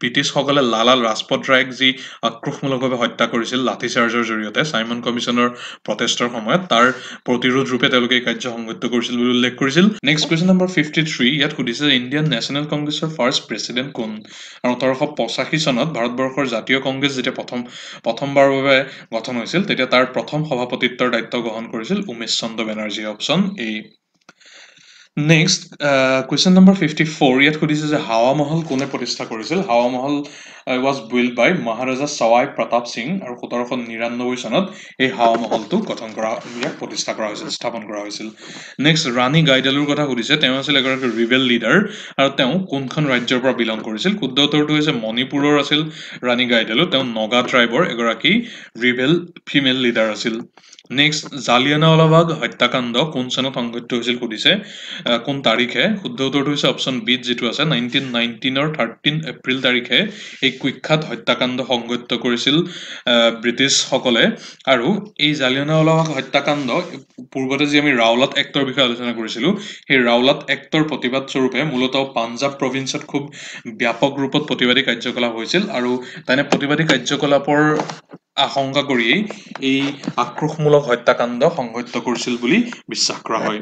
ব্ৰিটিছসকলে লালা ৰাজপথ ৰায়ক যি আক্ৰমণমূলকভাৱে হত্যা কৰিছিল লাঠি চাৰ্জৰ জৰিয়তে সাইমন কমিছনৰ প্ৰটেষ্টৰ সময়ত তাৰ প্ৰতিৰোধ ৰূপে তেওঁলোকে এই কাৰ্য সংগঠিত কৰিছিল বুলি উল্লেখ কৰিছিল next question number fifty three ইয়াত সুধিছে ইন্ডিয়ান ন্যাশনাল কংগ্ৰেছৰ ফাৰ্ষ্ট প্ৰেছিডেণ্ট কোন আৰু ওঠৰশ পঁচাশী চনত ভাৰতবৰ্ষৰ জাতীয় কংগ্ৰেছ যেতিয়া প্ৰথম প্ৰথমবাৰৰ বাবে गठन হৈছিল তেতিয়া তাৰ প্ৰথম সভাপতিত্বৰ দায়িত্ব গ্ৰহণ কৰিছিল Umesh Chandra Banerjee option A next question number fifty four ইয়াত সুধিছে যে হাৱা মহল কোনে প্ৰতিষ্ঠা কৰিছিল Hawa Mahal was built by মহাৰাজা সৱাই প্ৰতাপ সিং আৰু ওঠৰশ নিৰানব্বৈ চনত এই হাৱা মহলটো গঠন কৰা ইয়াক প্ৰতিষ্ঠা কৰা হৈছিল স্থাপন কৰা হৈছিল নেক্সট ৰাণী গাইডালুৰ কথা সুধিছে তেওঁ আছিল এগৰাকী ৰিবেল লিডাৰ আৰু তেওঁ কোনখন ৰাজ্যৰ পৰা বিলং কৰিছিল শুদ্ধ উত্তৰটো হৈছে মণিপুৰৰ আছিল ৰাণী গাইডালু তেওঁ নগা ট্ৰাইবৰ এগৰাকী ৰিবেল ফিমেল লিডাৰ আছিল নেক্সট জালিয়ানৱালা বাগ হত্যাকাণ্ড কোন চনত সংঘটিত হৈছিল সুধিছে কোন তাৰিখে শুদ্ধ উত্তৰটো হৈছে অপচন বি যেটো আছে nineteen nineteen or thirteen April তাৰিখে এই কুখ্যাত হত্যাকাণ্ড সংঘটিত কৰিছিল ব্ৰিটিছসকলে আৰু এই জালিয়ানৱালা বাগ হত্যাকাণ্ড পূৰ্বতে যে আমি ৰাওলাট এক্টৰ বিষয়ে আলোচনা কৰিছিলো সেই ৰাওলাট এক্টৰ প্ৰতিবাদ স্বৰূপে মূলতঃ পাঞ্জাব প্ৰভিন্সত খুব ব্যাপক ৰূপত প্ৰতিবাদী কাৰ্যকলাপ হৈছিল আৰু তেনে প্ৰতিবাদী কাৰ্যকলাপৰ আশংকা কৰি এই আক্ৰোশমূলক হত্যাকাণ্ড সংঘটিত কৰিছিল বুলি বিশ্বাস কৰা হয়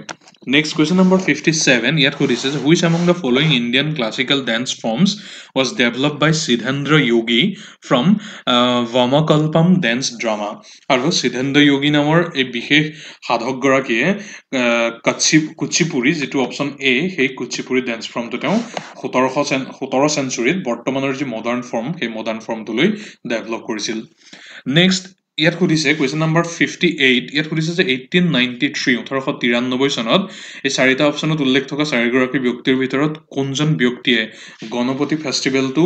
next question number fifty seven ইয়াত সুধিছে যে which among the following Indian classical dance forms was developed by Siddhendra Yogi from Vamakalpam dance drama আৰু সিদ্ধেন্দ্ৰ যোগী নামৰ এই বিশেষ সাধক গৰাকীয়ে কুচিপুৰি যেটো অপচন এ সেই কুচিপুৰি ডান্স ফৰ্মটো তেওঁ সোতৰ সেঞ্চুৰীত বৰ্তমানৰ যি মডাৰ্ণ ফৰ্ম সেই মডাৰ্ণ ফৰ্মটোলৈ ডেভেলপ কৰিছিল Next, ইয়াত সুধিছে question number फिफ्टी एट ইয়াত সুধিছে যে এইটিন নাইনটি থ্ৰী ওঠৰশ তিৰানব্বৈ চনত এই চাৰিটা অপচনত উল্লেখ থকা চাৰিগৰাকী ব্যক্তিৰ ভিতৰত কোনজন ব্যক্তিয়ে গণপতি ফেষ্টিভেলটো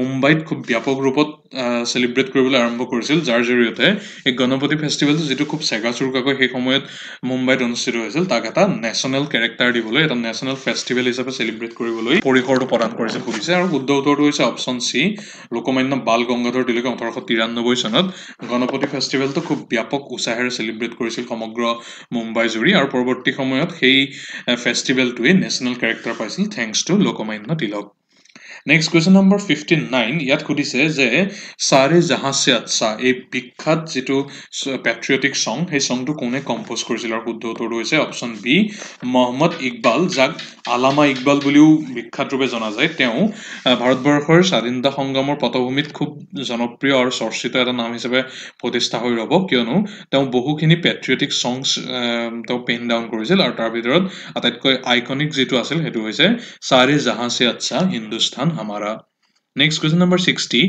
মুম্বাইত খুব ব্যাপক ৰূপত সেলিব্ৰেট কৰিবলৈ আৰম্ভ কৰিছিল যাৰ জৰিয়তে এই গণপতি ফেষ্টিভেলটো যেটো খুব সেগাচুৰকাকৈ সেই সময়ত মুম্বাইত অনুষ্ঠিত হৈছিল তাক এটা ন্যাশনাল কেৰেক্টাৰ দিবলৈ এটা ন্যাশনাল ফেষ্টিভেল হিচাপে সেলিব্ৰেট কৰিবলৈ পৰিকল্পনা প্ৰদান কৰিছিল সুধিছে আৰু শুদ্ধ উত্তৰটো হৈছে অপচন সি লোকমান্য বাল গংগাধৰ তিলকে ওঠৰশ তিৰানব্বৈ চনত গণপতি फेस्टिवल तो खूब व्यापक उत्साह सेलिब्रेट कर समग्र मुम्बई जुड़ी और परवर्ती समय फेस्टिवलटोवे नेशनल कैरेक्टर पाइसिल thanks to Lokmanya Tilak next question number fifty nine ইয়াত খুদিছে যে সারে জাহাঁ সে আচ্ছা এই বিখ্যাত যেটো পেট্রিয়টিক সং সেই সংটো কোনে কম্পোজ কৰিছিল আৰু শুদ্ধ উত্তৰটো হৈছে অপচন বি মোহাম্মদ ইকবাল যাক আলামা ইকবাল বুলিও বিখ্যাত ৰূপে জনা যায় তেওঁ ভাৰতবৰ্ষৰ স্বাধীনতা সংগ্ৰামৰ পটভূমিত খুব জনপ্ৰিয় আৰু চৰ্চিত এটা নাম হিচাপে প্ৰতিষ্ঠা হৈ ৰব কিয়নো তেওঁ বহুখিনি পেট্ৰিয়টিক সংছ তেওঁ পেন ডাউন কৰিছিল আৰু তাৰ ভিতৰত আটাইতকৈ আইকনিক যেটো আছিল সেইটো হৈছে সারে জাহাঁ সে আচ্ছা হিন্দুস্তান हमारा नेक्स्ट क्वेश्चन नंबर सिक्सटी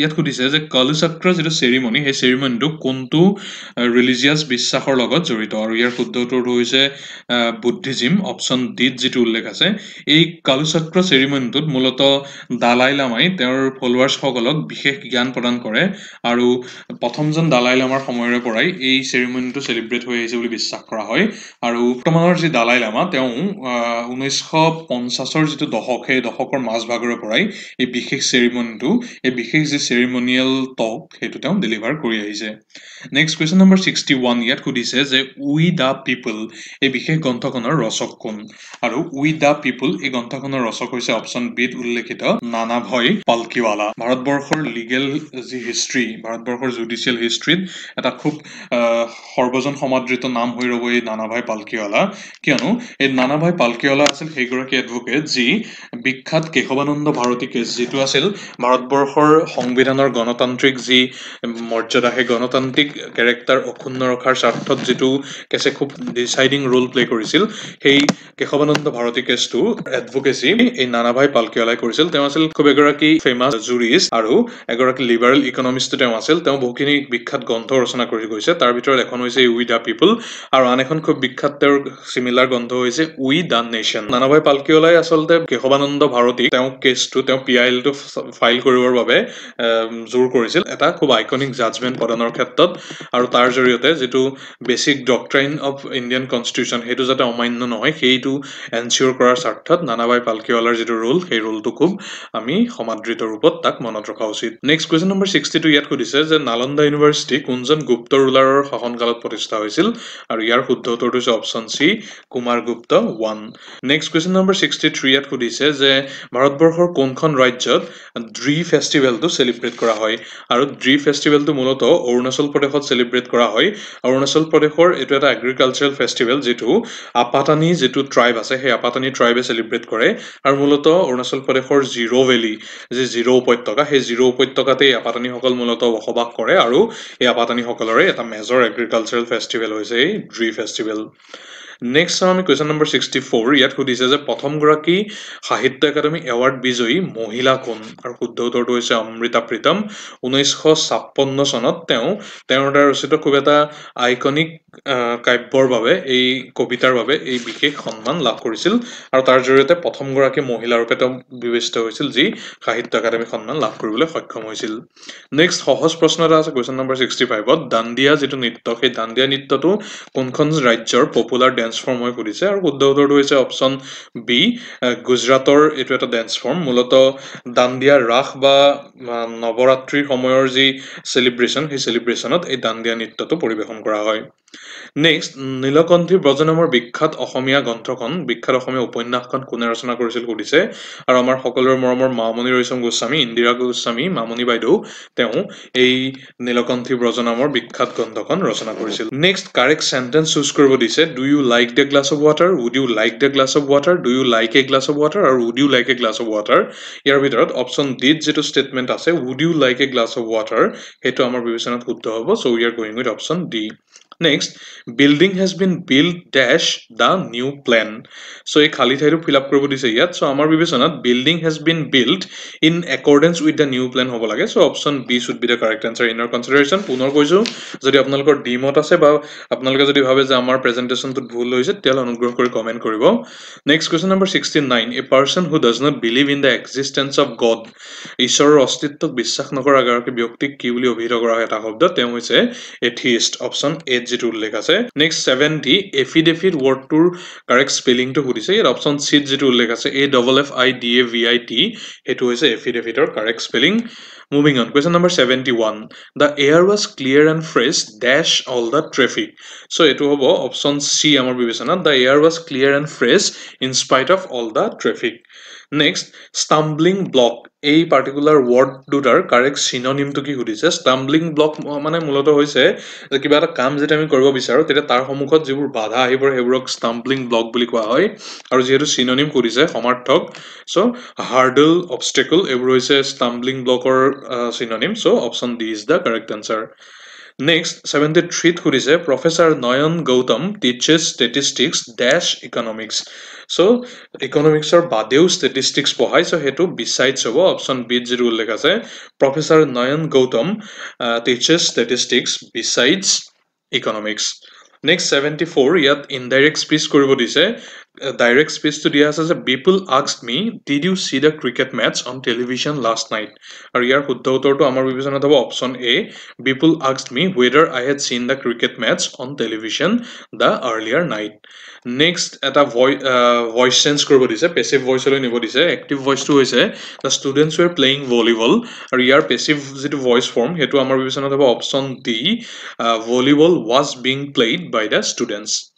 ইয়াত সুধিছে যে কলচক্ৰ যেটো সেৰিমনি সেই সেৰিমনিটো কোনটো ৰিলিজিয়াছ বিশ্বাসৰ লগত জড়িত আৰু ইয়াৰ শুদ্ধ উত্তৰটো হৈছে বুদ্ধিজিম অপচন ডি যেটো উল্লেখ আছে এই কলচক্ৰ সেৰিমনিটোত মূলতঃ দালাই লামাই তেওঁৰ ফলোৱাৰ্ছসকলক বিশেষ জ্ঞান প্ৰদান কৰে আৰু প্ৰথমজন দালাই লামাৰ সময়ৰ পৰাই এই সেৰিমনিটো সেলিব্ৰেট হৈ আহিছে বুলি বিশ্বাস কৰা হয় আৰু বৰ্তমানৰ যি দালাই লামা তেওঁ ঊনৈছশ পঞ্চাছৰ যেটো দশক সেই দশকৰ মাজভাগৰ পৰাই এই বিশেষ সেৰিমনিটো এই বিশেষ যে সেৰিমনিয়াল টক হেতু তেওঁ ডেলিভাৰ কৰি আহিছে। Next question number sixty one ইয়াত খুদিছে যে উই দা পিপল এই বিশেষ গ্ৰন্থখনৰ ৰচক কোন, আৰু উই দা পিপল এই গ্ৰন্থখনৰ ৰচক হৈছে অপচন বি উল্লেখিত নানা ভয় পালকিৱালা। ভাৰতবৰ্ষৰ লিগেল যি হিষ্ট্ৰী, ভাৰতবৰ্ষৰ জুডিচিয়েল হিষ্ট্ৰীত এটা খুব সৰ্বজন সমাদৃত নাম হৈ ৰব এই নানা ভয় পালকিৱালা, কিয়নো এই নানা ভয় পালকিৱালা আছিল সেইগৰাকী এডভোকেট যি বিখ্যাত কেশৱানন্দ ভাৰতী কেছ যিটো আছিল ভাৰতবৰ্ষৰ সংবিধানৰ গণতান্ত্ৰিক যি মৰ্যাদা সেই গণতান্ত্ৰিক কেৰেক্টাৰ অক্ষুণ্ণ ৰখাৰ স্বাৰ্থত যিটো কেছে খুব ডিচাইডিং ৰোল প্লে কৰিছিল, সেই কেশৱানন্দ ভাৰতী কেছটো এডভোকেচি এই নানা ভাই পালকিৱালাই কৰিছিল। তেওঁ আছিল খুব এগৰাকী ফেমাছ জুৰিষ্ট আৰু এগৰাকী লিবাৰেল ইকনমিষ্ট তেওঁ আছিল। তেওঁ বহুখিনি বিখ্যাত গ্ৰন্থ ৰচনা কৰি গৈছে, তাৰ ভিতৰত এখন হৈছে উই দা পিপল আৰু আন এখন খুব বিখ্যাত তেওঁৰ চিমিলাৰ গ্ৰন্থ হৈছে উই দা নেশ্যন। নানা ভাই পালকিৱালাই আচলতে কেশৱানন্দ ভাৰতী তেওঁ কেছটো তেওঁ পি আই এলটো ফাইল কৰিবৰ বাবে জোৰ কৰিছিল এটা খুব আইকনিক জাজমেণ্ট প্ৰদানৰ ক্ষেত্ৰত, আৰু তাৰ জৰিয়তে যিটো basic doctrine of Indian constitution সেইটো যাতে অমান্য নহয় সেইটো এনচিয়ৰ কৰাৰ স্বাৰ্থত নানাভাই পালকিৱালাৰ যিটো ৰোল সেই ৰোলটো খুব আমি সমাদৃত ৰূপত তাক মনত ৰখা উচিত। Next question number sixty two ইয়াত সুধিছে যে নালন্দা ইউনিভাৰ্চিটি কোনজন গুপ্ত ৰুলাৰৰ শাসনকালত প্ৰতিষ্ঠা হৈছিল, আৰু ইয়াৰ শুদ্ধ উত্তৰটো হৈছে option C Kumar Gupta one. Next question number sixty three ইয়াত সুধিছে যে ভাৰতবৰ্ষৰ কোনখন ৰাজ্যত দ্ৰি ফেষ্টিভেলটো চেলিব্ৰেট কৰা হয়, আৰু দ্ৰি ফেষ্টিভেলটো মূলতঃ অৰুণাচল প্ৰদেশত চেলিব্ৰেট কৰা হয়। অৰুণাচল প্ৰদেশৰ এইটো এটা এগ্ৰিকালচাৰেল ফেষ্টিভেল যিটো আপাতানি যিটো ট্ৰাইব আছে সেই আপাতানি ট্ৰাইবে চেলিব্ৰেট কৰে, আৰু মূলতঃ অৰুণাচল প্ৰদেশৰ জিৰ' ভেলী যি জিৰ' উপত্যকা সেই জিৰ' উপত্যকাতে এই আপাতানিসকল মূলতঃ বসবাস কৰে, আৰু এই আপাতানিসকলৰে এটা মেজৰ এগ্ৰিকালচাৰেল ফেষ্টিভেল হৈছে এই দ্ৰি ফেষ্টিভেল। নেক্সট চাওঁ আমি কুৱেশ্যন নম্বৰ ছিক্সটি ফ'ৰ ইয়াত সুধিছে যে প্ৰথমগৰাকী সাহিত্য একাডেমি এৱাৰ্ড বিজয়ী মহিলা কোন, আৰু শুদ্ধ উত্তৰটো হৈছে অমৃতা প্ৰীতম। ঊনৈছশ ছাপন্ন চনত তেওঁ তেওঁৰ দ্বাৰা ৰচিত খুব এটা আইকনিক কাব্যৰ বাবে এই কবিতাৰ বাবে এই বিশেষ সন্মান লাভ কৰিছিল, আৰু তাৰ জৰিয়তে প্ৰথমগৰাকী মহিলাৰূপে তেওঁ বিবেচিত হৈছিল যি সাহিত্য একাডেমি সন্মান লাভ কৰিবলৈ সক্ষম হৈছিল। নেক্সট সহজ প্ৰশ্ন এটা আছে কুৱেশ্যন নম্বৰ ছিক্সটি ফাইভত দাণ্ডিয়া যিটো নৃত্য সেই দাণ্ডিয়া নৃত্যটো কোনখন ৰাজ্যৰ পপুলাৰ ডেন্স ফৰ্ম হৈ পৰিছে, আৰু শুদ্ধ উত্তৰটো হৈছে অপশ্যন বি গুজৰাটৰ এইটো এটা ডেন্স ফৰ্ম। মূলতঃ দাণ্ডিয়া ৰাস বা নৱৰাত্ৰিৰ সময়ৰ যি চেলিব্ৰেশ্যন সেই চেলিব্ৰেশ্যনত এই দাণ্ডিয়া নৃত্যটো পৰিৱেশন কৰা হয়। নেক্সট নীলকণ্ঠী ব্ৰজ নামৰ বিখ্যাত অসমীয়া গ্ৰন্থখন বিখ্যাত অসমীয়া উপন্যাসখন কোনে ৰচনা কৰিছিল সুধিছে, আৰু আমাৰ সকলোৰে মৰমৰ মামণি ৰয়চম গোস্বামী, ইন্দিৰা গোস্বামী মামণি বাইদেউ তেওঁ এই নীলকণ্ঠী ব্ৰজ নামৰ বিখ্যাত গ্ৰন্থখন ৰচনা কৰিছিল। নেক্সট কাৰেক্ট চেন্টেন্স চুজ কৰিব দিছে, do you like the glass of water, would you like the glass of water, do you like a glass of water, আৰু would you like a glass of water. ইয়াৰ ভিতৰত option ডিত যিটো statement আছে would you like a glass of water সেইটো আমাৰ বিবেচনাত শুদ্ধ হ'ব, so' we are going with option D. Next, building has been built dash the new plan. So, a khali thai fill up koribo dise iyat. So, amar bibeconat building has been built in accordance with the new plan hobo lage. So, option B should be the correct answer in our consideration. Punor koisu jodi apnalokor demot ase ba apnaloke jodi bhabe je amar presentation tu bhul hoise tel anugroh kori comment koribo. Next question number sixty-nine. A person who does not believe in the existence of God, ishorer ostittok bishwas nokora agoraki byaktik ki boli obhito kora eta shobd tem hoise atheist, option A যিটো উল্লেখ আছে। Next seventy affidavit ৱৰ্ডটোৰ correct স্পেলিংটো সুধিছে, ইয়াত option চিত যিটো উল্লেখ আছে A double F I D A V I T সেইটো হৈছে এফিডেভিটৰ correct spelling. Moving on question number seventy one, the air was clear and fresh dash all the traffic. So' এইটো হ'ব অপশ্যন চি আমাৰ বিবেচনাত, the air was clear and fresh in spite of all the traffic. Next stumbling block এই particular word দুটাৰ correct চিননিমটো কি সুধিছে। ষ্টাম্বলিং block মানে মূলতঃ হৈছে যে কিবা এটা কাম যেতিয়া আমি কৰিব বিচাৰোঁ তেতিয়া তাৰ সন্মুখত যিবোৰ বাধা আহি পৰে সেইবোৰক ষ্টাম্বলিং ব্লক বুলি কোৱা হয়, আৰু যিহেতু চিননিম সুধিছে সমাৰ্থক চ' হাৰ্ডল, অবষ্টেকল এইবোৰ হৈছে ষ্টাম্বলিং ব্লকৰ synonym, so' option D is the correct answer. Next seventy থ্ৰীত সুধিছে professor Nayan Gautam teachers statistics dash economics, so' ইকনমিক্সৰ বাদেও ষ্টেটিষ্টিক্স পঢ়ায়, চ' সেইটো বিচাইডছ হ'ব অপশ্যন বিত যিটো উল্লেখ আছে professor Nayan Gautam teachers statistics besides economics. Next seventy four ইয়াত ইনডাইৰেক্ট স্পিচ কৰিব দিছে a direct speech to Diaz as a people asked me, did you see the cricket match on television last night? Or here, to Amar Vibhisana Thaba option A, people asked me whether I had seen the cricket match on television the earlier night. Next, at a voice uh, voice sense korbo dise, passive voice holo nebo dise, active voice to hoise, the students were playing volleyball. Or here, passive voice form, here to Amar Vibhisana Thaba option D, uh, volleyball was being played by the students.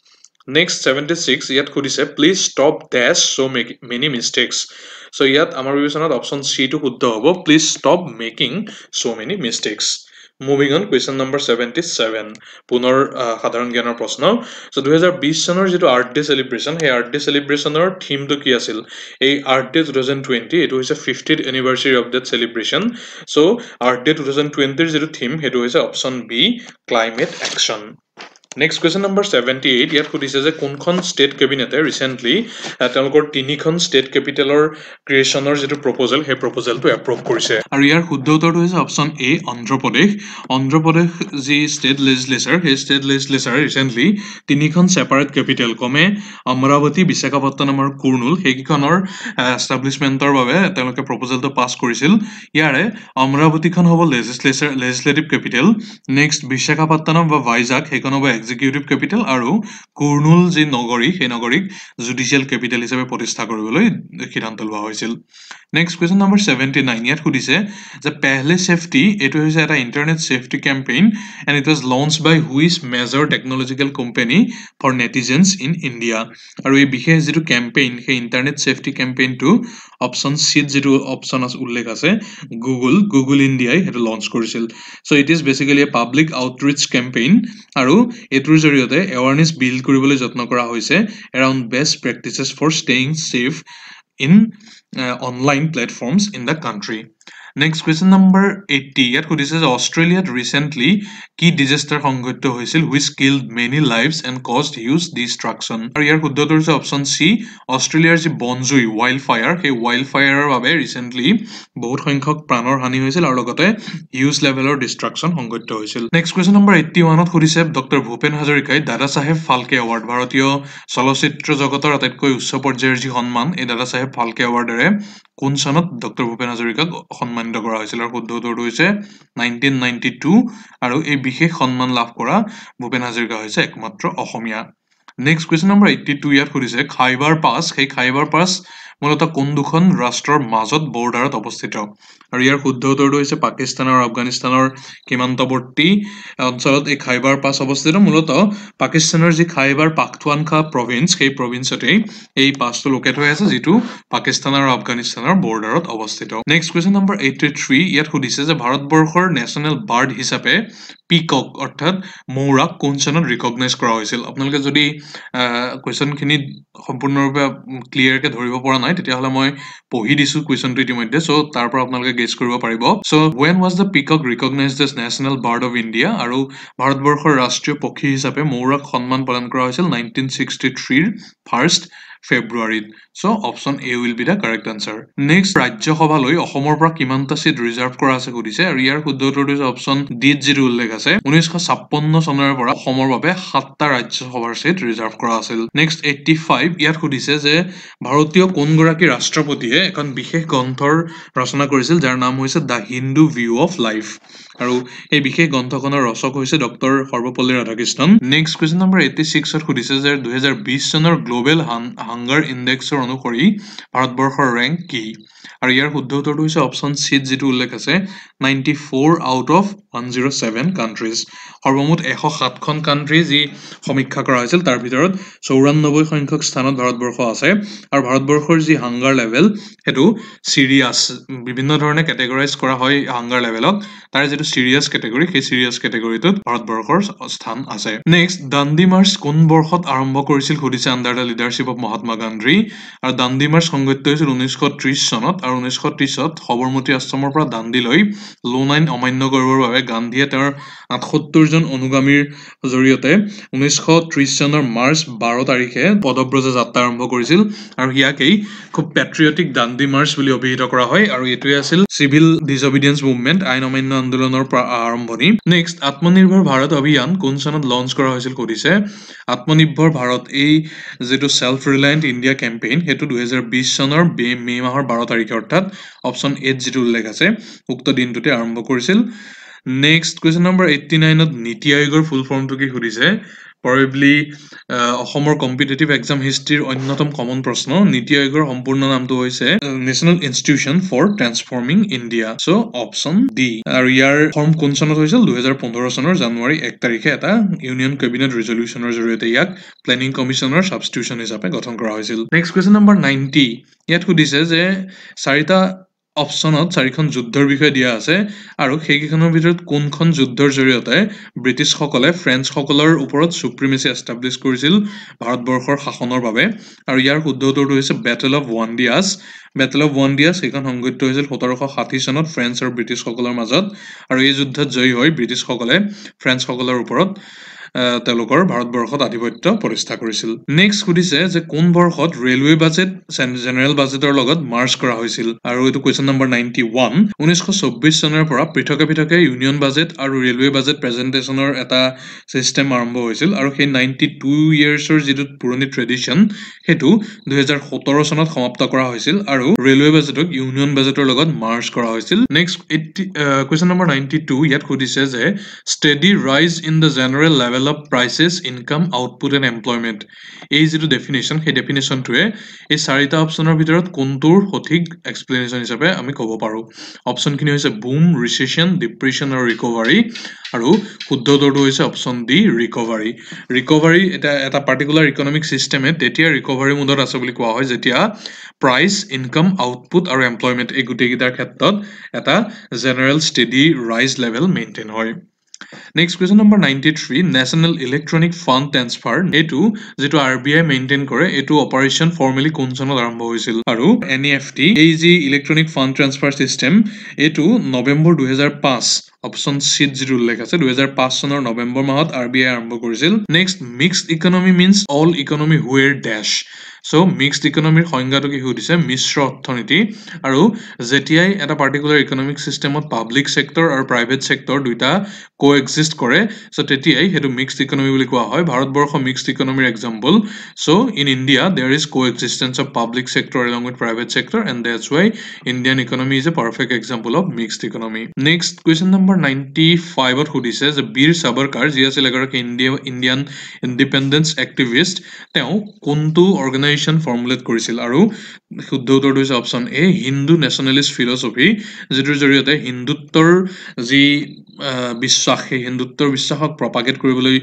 Next seventy-six yet khudise please stop dash so make many mistakes. So yet amar bibeconat option C to khudda hobo please stop making so many mistakes. Moving on, question number seventy-seven punor sadharan gyanar prashno. So twenty twenty sonor jeto art day celebration, he art day celebration or theme to ki asil, ei art day twenty twenty etu hoise fiftieth anniversary of that celebration. So art day twenty twenty er jeto theme hetu hoise option B, climate action. Next question number seventy-eight here this is a Kunkhon state cabinet recently atalokor tinikon state capital or creation or jeto proposal he proposal to approve korise aru here khuddo uttor hoise option A, Andhra Pradesh. Andhra Pradesh je state legislature he state legislature recently tinikon separate capital kome Amravati, Visakhapatnam or Kurnool hekikonor establishment or babe ataloke proposal to pass korisil. Yare Amravati kon hobo legislature legislative capital, next Visakhapatnam ba Vizag hekon hobo executive capital আৰু কুৰ্নুল যে নগৰী সেই নগৰীক judicial capital হিচাপে প্ৰতিষ্ঠা কৰিবলৈ সিদ্ধান্ত লোৱা হৈছিল। নেক্সট কোৱেশ্চন নম্বৰ seventy-nine ইয়াত সুধিছে যে পেহলে সেফটি এটো হৈছে এটা internet safety campaign and it was launched by which major technological company for netizens in India. আৰু এই বিশেষ যেটো ক্যাম্পেইন সেই ইন্টারনেট সেফটি ক্যাম্পেইনটো অপশন সি যেটো অপশন আছে উল্লেখ আছে গুগল গুগল ইন্ডিয়াই এটা লঞ্চ কৰিছিল। So it is basically a public outreach campaign আৰু এটোৰ জৰিয়তে এৱাৰনেছ বিল্ড কৰিবলৈ যত্ন কৰা হৈছে around best practices for staying safe in uh, online platforms in the country. Next question number eighty ইয়াত সুধিছে যে অস্ট্রেলিয়াত recently কি disaster সংঘটিত হৈছিল which killed many lives and caused huge destruction. আৰু ইয়াৰ উত্তৰটো হৈছে অপশন সি, অস্ট্ৰেলিয়াৰ যে বনজুই wildfire সেই wildfireৰ বাবে recently বহুত সংখ্যক প্ৰাণৰ হানি হৈছিল আৰু লগতে huge levelৰ destruction সংঘটিত হৈছিল। Next question number eighty-one ত সুধিছে ডক্টৰ ভূপেন হাজৰিকাই দাদা সাহেব ফালকে এৱাৰ্ড, ভাৰতীয় চলচ্চিত্ৰ জগতৰ আটাইতকৈ উচ্চ পৰ্যায়ৰ যি সন্মান এই দাদা সাহেব ফালকে এৱাৰ্ডৰে কোন চনত ডক্টৰ ভূপেন হাজৰিকাক সন্মান কৰা হৈছিল আৰু উত্তৰটো হৈছে nineteen ninety-two আৰু এই বিশেষ সন্মান লাভ কৰা ভূপেন হাজৰিকা হৈছে একমাত্ৰ অসমীয়া। নেক্সট কোৱেশ্চন নম্বৰ eighty-two ইয়াত সুধিছে খাইবাৰ পাস, সেই খাইবাৰ পাস মূলত কোন দুখন ৰাষ্ট্ৰৰ মাজত বৰ্ডাৰত অৱস্থিত আৰু ইয়াৰ শুদ্ধ উত্তৰটো হৈছে পাকিস্তান আৰু আফগানিস্তানৰ সীমান্তৱৰ্তী অঞ্চলত এই খাইবাৰ পাস অৱস্থিত। মূলত পাকিস্তানৰ যি খাইবাৰ পাখতুৱানখা প্ৰভিন্স সেই প্ৰভিন্সতে এই পাসটো লোকেট হৈ আছে যেটো পাকিস্তান আৰু আফগানিস্তানৰ বৰ্ডাৰত অৱস্থিত। নেক্সট কোৱেশ্চন নম্বৰ eighty-three ইয়াত সুধিছে যে ভাৰতবৰ্ষৰ নেচনেল বাৰ্ড হিচাপে পিকক অৰ্থাৎ মৌৰাক কোন চনত ৰিকগনাইজ কৰা হৈছিল। আপোনালোকে যদি কোৱেশ্চন খিনি সম্পূৰ্ণৰূপে ক্লিয়াৰকে ধৰিব পৰা নাই তেতিয়াহলে মই পঢ়ি দিছো কোৱেশ্চনটো ইতিমধ্যে, সো তাৰ পৰা আপোনালোকে গেছ কৰিব পাৰিব। So when was the peacock recognized as national bird of India আৰু ভাৰতবৰ্ষৰ ৰাষ্ট্ৰীয় পক্ষী হিচাপে মৌৰাক সন্মান প্ৰদান কৰা হৈছিল nineteen sixty-three ৰ first February. So option A will be the correct answer. Next, Rajya Sabha loi Asomor pra kimanta seat reserve kora ase kudise aru iar khuddo uttor hoise option D zero ullekh ase nineteen fifty-five sonor pora Asomor babe seven ta Rajya Sabhar seat reserve kora asil. Next eighty-five iar khudise je bharotiyo kon goraki rashtrapati e ekon bishesh granthor rachona korisil jar naam hoise The Hindu View of Life aru ei bishesh granthokonor rochok hoise Dr Sarvapalli Radhakrishnan. Next question number eighty-six er khudise je twenty twenty sonor global hunger index or অনুসৰি ভাৰতবৰ্ষৰ rank কি আৰু ইয়াৰ শুদ্ধ উত্তৰটো হৈছে option সি যেটো উল্লেখ আছে ninety-four out of one hundred seven countries. সৰ্বমুঠ one hundred seven খন কান্ট্ৰি যি সমীক্ষা কৰা হৈছিল তাৰ ভিতৰত ninety-four সংখ্যক স্থানত ভাৰতবৰ্ষ আছে আৰু ভাৰতবৰ্ষৰ যি hunger level হেতু serious বিভিন্ন ধৰণে ক্যাটাগৰাইজ কৰা হয় hunger levelক তাৰ যেটো serious category সেই serious categoryটোত ভাৰতবৰ্ষৰ স্থান আছে। নেক্সট দাণ্ডী মাৰ্চ কোন বৰ্ষত আৰম্ভ কৰিছিল সুধিছে under the leadership of Mahatma Gandhi আৰু দাণ্ডী মাৰ্চ সংগঠিত হৈছিল nineteen thirty চনত আৰু nineteen thirty চনত সবৰমতী আশ্ৰমৰ পৰা দাণ্ডী লৈ লোন আইন অমান্য কৰিবৰ বাবে গান্ধীয়ে তেওঁৰ আঠসত্তৰ জন অনুগামীৰ জৰিয়তে nineteen thirty চনৰ মাৰ্চ twelve তাৰিখে পদব্ৰজ যাত্ৰা আৰম্ভ কৰিছিল আৰু ইয়াকেই খুব পেট্ৰিয়টিক দাণ্ডী মাৰ্চ বুলি অভিহিত কৰা হয় আৰু এটোই আছিল চিভিল ডিসঅবিডিয়েন্স মুভমেন্ট আইন অমান্য আন্দোলন अभियानर पर आरम्भणी नेक्स्ट आत्मनिर्भर भारत अभियान कोन सनत लॉन्च करा হৈছিল কৰিছে आत्मनिर्भर भारत এই যেটো সেলফ ৰিলায়েন্ট ইন্ডিয়া ক্যাম্পেইন হেতু দুই হাজাৰ বিশ সনৰ মে মাহৰ বাৰ তাৰিখে অৰ্থাৎ অপচন এ যেটো উল্লেখ আছে উক্ত দিনটোতে আৰম্ভ কৰিছিল। नेक्स्ट क्वेश्चन नंबर একাশী नीति आयोग फुल फॉर्म तो प्रबेबली कम्पिटेटिव एग्जाम हिस्ट्री अन्यतम कमन प्रश्न नीति आयोग सम्पूर्ण नाम तो national institution for transforming India so option D और यार फॉर्म कौन सन दुहजार पंद्रह सनर जनवरी एक तारिखे यूनियन कैबिनेट रिजोल्यूशनर जरिए प्लेनिंग कमिशनर सबस्टिट्यूशन हिसाब से गठन करा হৈছিল। नेक्स्ट क्वेश्चन नंबर नाइन्टी इतना सूधिसे जे चारिटा অপশনত চাৰিখন যুদ্ধৰ বিষয়ে দিয়া আছে আৰু সেইকেইখনৰ ভিতৰত কোনখন যুদ্ধৰ জৰিয়তে ব্ৰিটিছ সকলে ফ্ৰেঞ্চ সকলৰ ওপৰত সুপ্ৰিমেচি এস্টাবলিশ কৰিছিল ভাৰতবৰ্ষৰ শাসনৰ বাবে আৰু ইয়াৰ শুদ্ধ উত্তৰটো হৈছে battle of Wandiwash. Battle of Wandiwash সেইখন সংঘটিত হৈছিল সোতৰশ ষাঠি চনত ফ্ৰেঞ্চ আৰু ব্ৰিটিছ সকলৰ মাজত আৰু এই যুদ্ধত জয়ী হৈ ব্ৰিটিছ সকলে ফ্ৰেঞ্চ সকলৰ ওপৰত তেওঁলোকৰ ভাৰতবৰ্ষত আধিপত্য প্ৰতিষ্ঠা কৰিছিল। নেক্সট সুধিছে যে কোন বৰ্ষত ৰেলৱে বাজেট জেনেৰেল বাজেটৰ লগত মাৰ্জ কৰা হৈছিল আৰু এইটো কোৱেশ্চন নম্বৰ নাইণ্টি ওৱান ঊনৈছশ চৌব্বিছ চনৰ পৰা পৃথকে পৃথকে ইউনিয়ন বাজেট আৰু ৰেলৱে বাজেট প্ৰেজেন্টেচনৰ এটা সিস্টেম আৰম্ভ হৈছিল আৰু সেই নাইণ্টি টু ইয়াৰ্ছৰ যিটো পুৰণি ট্ৰেডিশন হেতু দুই হাজাৰ সোতৰ চনত সমাপ্ত কৰা হৈছিল আৰু ৰেলৱে বাজেটক ইউনিয়ন বাজেটৰ লগত মাৰ্জ কৰা হৈছিল। Next question number ninety two ইয়াত সুধিছে যে steady rise in the general level of prices, income, output and employment এই যেটো ডেফিনেশন সেই ডেফিনেশনটোৱে এই চাৰিটা অপচনৰ ভিতৰত কোনটোৰ সঠিক এক্সপ্লেনেশন হিচাপে আমি ক'ব পাৰো। অপচনখিনি হৈছে বুম ৰিসেশন ডিপ্ৰেশন আৰু ৰিকভাৰী আৰু শুদ্ধ উত্তৰটো হৈছে অপচন ডি ৰিকভাৰী। ৰিকভাৰী এটা এটা পাৰ্টিকুলাৰ ইকনমিক সিস্টেমে তেতিয়া ৰিকভাৰী মুডত আছে বুলি কোৱা হয় যেতিয়া প্ৰাইচ ইনকাম আউটপুট আৰু এমপ্লয়মেন্ট এই গুটেইকেইটাৰ ক্ষেত্ৰত এটা general steady rise level maintain হয়। Next question number ninety three national electronic fund transfer एटू जेटू आरबीआई मेंटेन करे एटू ऑपरेशन फॉर्मली कोन सनत आरंभ হৈছিল আৰু এনইএফটি এই যে ইলেকট্ৰনিক ফান্ড ট্ৰান্সফাৰ সিস্টেম এটু নৱেম্বৰ দুই হাজাৰ পাঁচ অপশন সি জিৰ' উল্লেখ আছে দুই হাজাৰ পাঁচ চনৰ নৱেম্বৰ মাহত আৰবিআই আৰম্ভ কৰিছিল। Next mixed economy means all economy where dash so mixed ইকনমিৰ সংজ্ঞাটো কি হৈছে মিশ্ৰ অৰ্থনীতি আৰু যেতিয়াই এটা পাৰ্টিকুলাৰ ইকনমিক সিস্টেমত পাব্লিক সেক্টৰ আৰু প্ৰাইভেট সেক্টৰ দুটা কোএক্সিস্ট কৰে সো তেতিয়াই হেতু মিক্সড ইকনমি বুলি কোৱা হয়। ভাৰতবৰ্ষ মিক্সড ইকনমিৰ example so in India there is coexistence of public sector along with private sector and that's why Indian economy is a perfect example of mixed economy. Next question number ninety five ত সুধিছে যে বীৰ সাবৰকাৰ যি আছিল এগৰাকী Indian independence activist তেওঁ কোনটো organisation ফৰ্মুলেট কৰিছিল আৰু শুদ্ধ উত্তৰটো হৈছে option A Hindu nationalist philosophy যিটোৰ জৰিয়তে হিন্দুত্বৰ যি বিশ্বাস সেই হিন্দুত্বৰ বিশ্বাসক প্ৰপাগেট কৰিবলৈ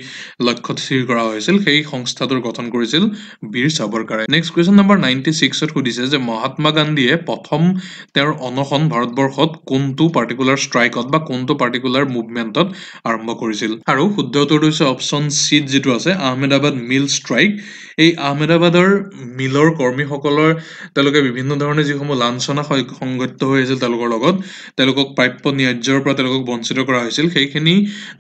লক্ষ্য স্থিৰ কৰা হৈছিল সেই সংস্থাটোৰ গঠন কৰিছিল বীৰ সাবৰকাৰে। Next question number ninety six ত সুধিছে যে মহাত্মা গান্ধীয়ে প্ৰথম তেওঁৰ অনশন ভাৰতবৰ্ষত কোনটো পাৰ্টিকুলাৰ ষ্ট্ৰাইকত বা কোনটো পাৰ্টিকুলাৰ মুভমেণ্টত আৰম্ভ কৰিছিল আৰু শুদ্ধ উত্তৰটো হৈছে অপশ্যন চি যিটো আছে আহমেদাবাদ মিল ষ্ট্ৰাইক। এই আহমেদাবাদৰ মিলৰ কৰ্মীসকলৰ তেওঁলোকে বিভিন্ন ধৰণে যিসমূহ লাঞ্ছনা সংঘটিত হৈ আছিল তেওঁলোকৰ লগত তেওঁলোকক প্ৰাপ্য ন্যায্যৰ পৰা তেওঁলোকক বঞ্চিত কৰা হৈছিল সেইখিনি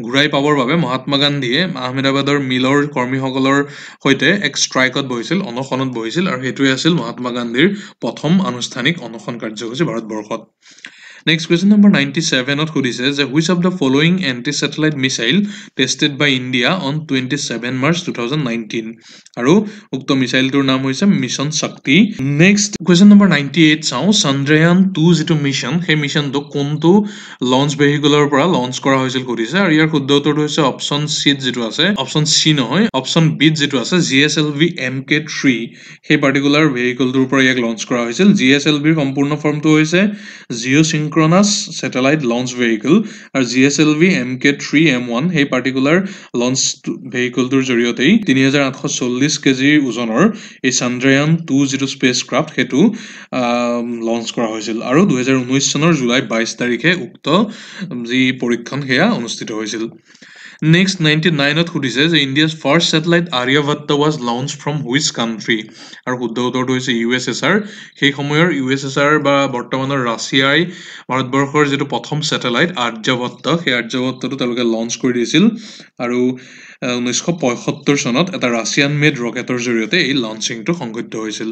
ঘূৰাই পাবৰ বাবে মহাত্মা গান্ধীয়ে আহমেদাবাদৰ মিলৰ কৰ্মীসকলৰ সৈতে এক ষ্ট্ৰাইকত বহিছিল অনশনত বহিছিল আৰু সেইটোৱে আছিল মহাত্মা গান্ধীৰ প্ৰথম আনুষ্ঠানিক অনশন কাৰ্যসূচী ভাৰতবৰ্ষত। Next question number ninety-seven of Kudise is which of the following anti-satellite missile tested by India on twenty-seven March two thousand nineteen aru ukto missile tur naam hoise mission shakti. Next question number ninety-eight sao chandrayaan two jitu mission he mission do konto launch vehicle or pora launch kora hoisil Kudise aru iar khuddo uttor hoise option c jitu ase option c nohoy option b jitu ase G S L V M K three he particular vehicle tur pora iak launch kora hoisil G S L V sampurna form tu hoise geo Satellite launch vehicle or G S L V M K three M one hey particular launch vehicle to Joriotei three thousand eight hundred forty kg Uzonor a Chandrayaan two spacecraft he to um, launch kora hoisil aru দুই হাজাৰ ঊনৈশ চনৰ July বাইশ tarikhe ukto ji porikhan heya onusthito hoisil। Next ninety-nine ত সুধিছে যে India's first satellite Aryabhatta was launched from which country আৰু শুদ্ধ উত্তৰটো হৈছে U S S R। সেই সময়ৰ U S S R বা বৰ্তমানৰ ৰাছিয়াই ভাৰতবৰ্ষৰ যেটো প্ৰথম স্যাটেলাইট আৰ্যভট্ট সেই আৰ্যভট্টটো তেওঁলোকে লঞ্চ কৰি দিছিল আৰু ঊনৈছশ পঁয়সত্তৰ চনত এটা ৰাছিয়ান মেড ৰকেটৰ জৰিয়তে এই লঞ্চিংটো সংঘটিত হৈছিল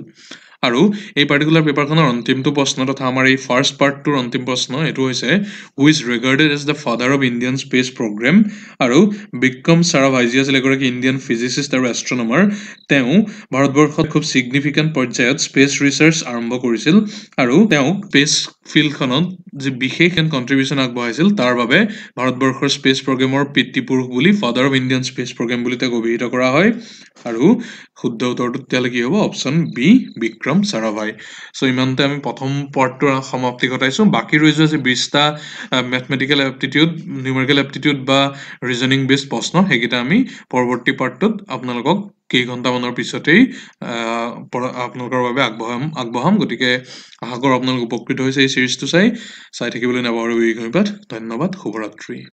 আৰু এই পাৰ্টিকুলাৰ পেপাৰখনৰ অন্তিমটো প্ৰশ্ন তথা আমাৰ এই ফাৰ্স্ট পাৰ্টটোৰ অন্তিম প্ৰশ্ন এটো হৈছে who is regarded as the father of Indian space program আৰু বিক্ৰম সাৰাভাইজি আছিল এগৰাকী ইণ্ডিয়ান ফিজিচিষ্ট আৰু এষ্ট্ৰনমাৰ তেওঁ ভাৰতবৰ্ষত খুব সিগনিফিকেন্ট পৰ্যায়ত স্পেচ ৰিসাৰ্চ আৰম্ভ কৰিছিল আৰু তেওঁ স্পেচ ফিল্ডখনত যে বিশেষ এন কন্ট্ৰিবিউশন আগবঢ়াইছিল তাৰ বাবে ভাৰতবৰ্ষৰ স্পেচ প্ৰগ্ৰামৰ পিতৃপুৰুষ বুলি father of Indian space programme বুলি তাক অভিহিত কৰা হয় আৰু শুদ্ধ উত্তৰটো তেতিয়ালৈ কি হ'ব option B Vikram Sarabhai so ইমানতে আমি প্ৰথম পাৰ্টৰ সমাপ্তি ঘটাইছো বাকি ৰৈছে যে বিশটা ম্যাথমেটিক্যাল এপ্টিটিউড নিউমেৰিকেল এপ্টিটিউড বা ৰিজনিং বেস প্ৰশ্ন হেগিটা আমি পৰৱৰ্তী পাৰ্টত আপোনালোকক কেই ঘন্টা মানৰ পিছতেই আপোনালোকৰ বাবে আগবঢ়াম আগবঢ়াম গতিকে আশা কৰোঁ আপোনালোক উপকৃত হৈছে এই সিৰিজটো চাই চাই থাকিবলৈ নাপাহৰিব এই ধন্যবাদ শুভৰাত্ৰি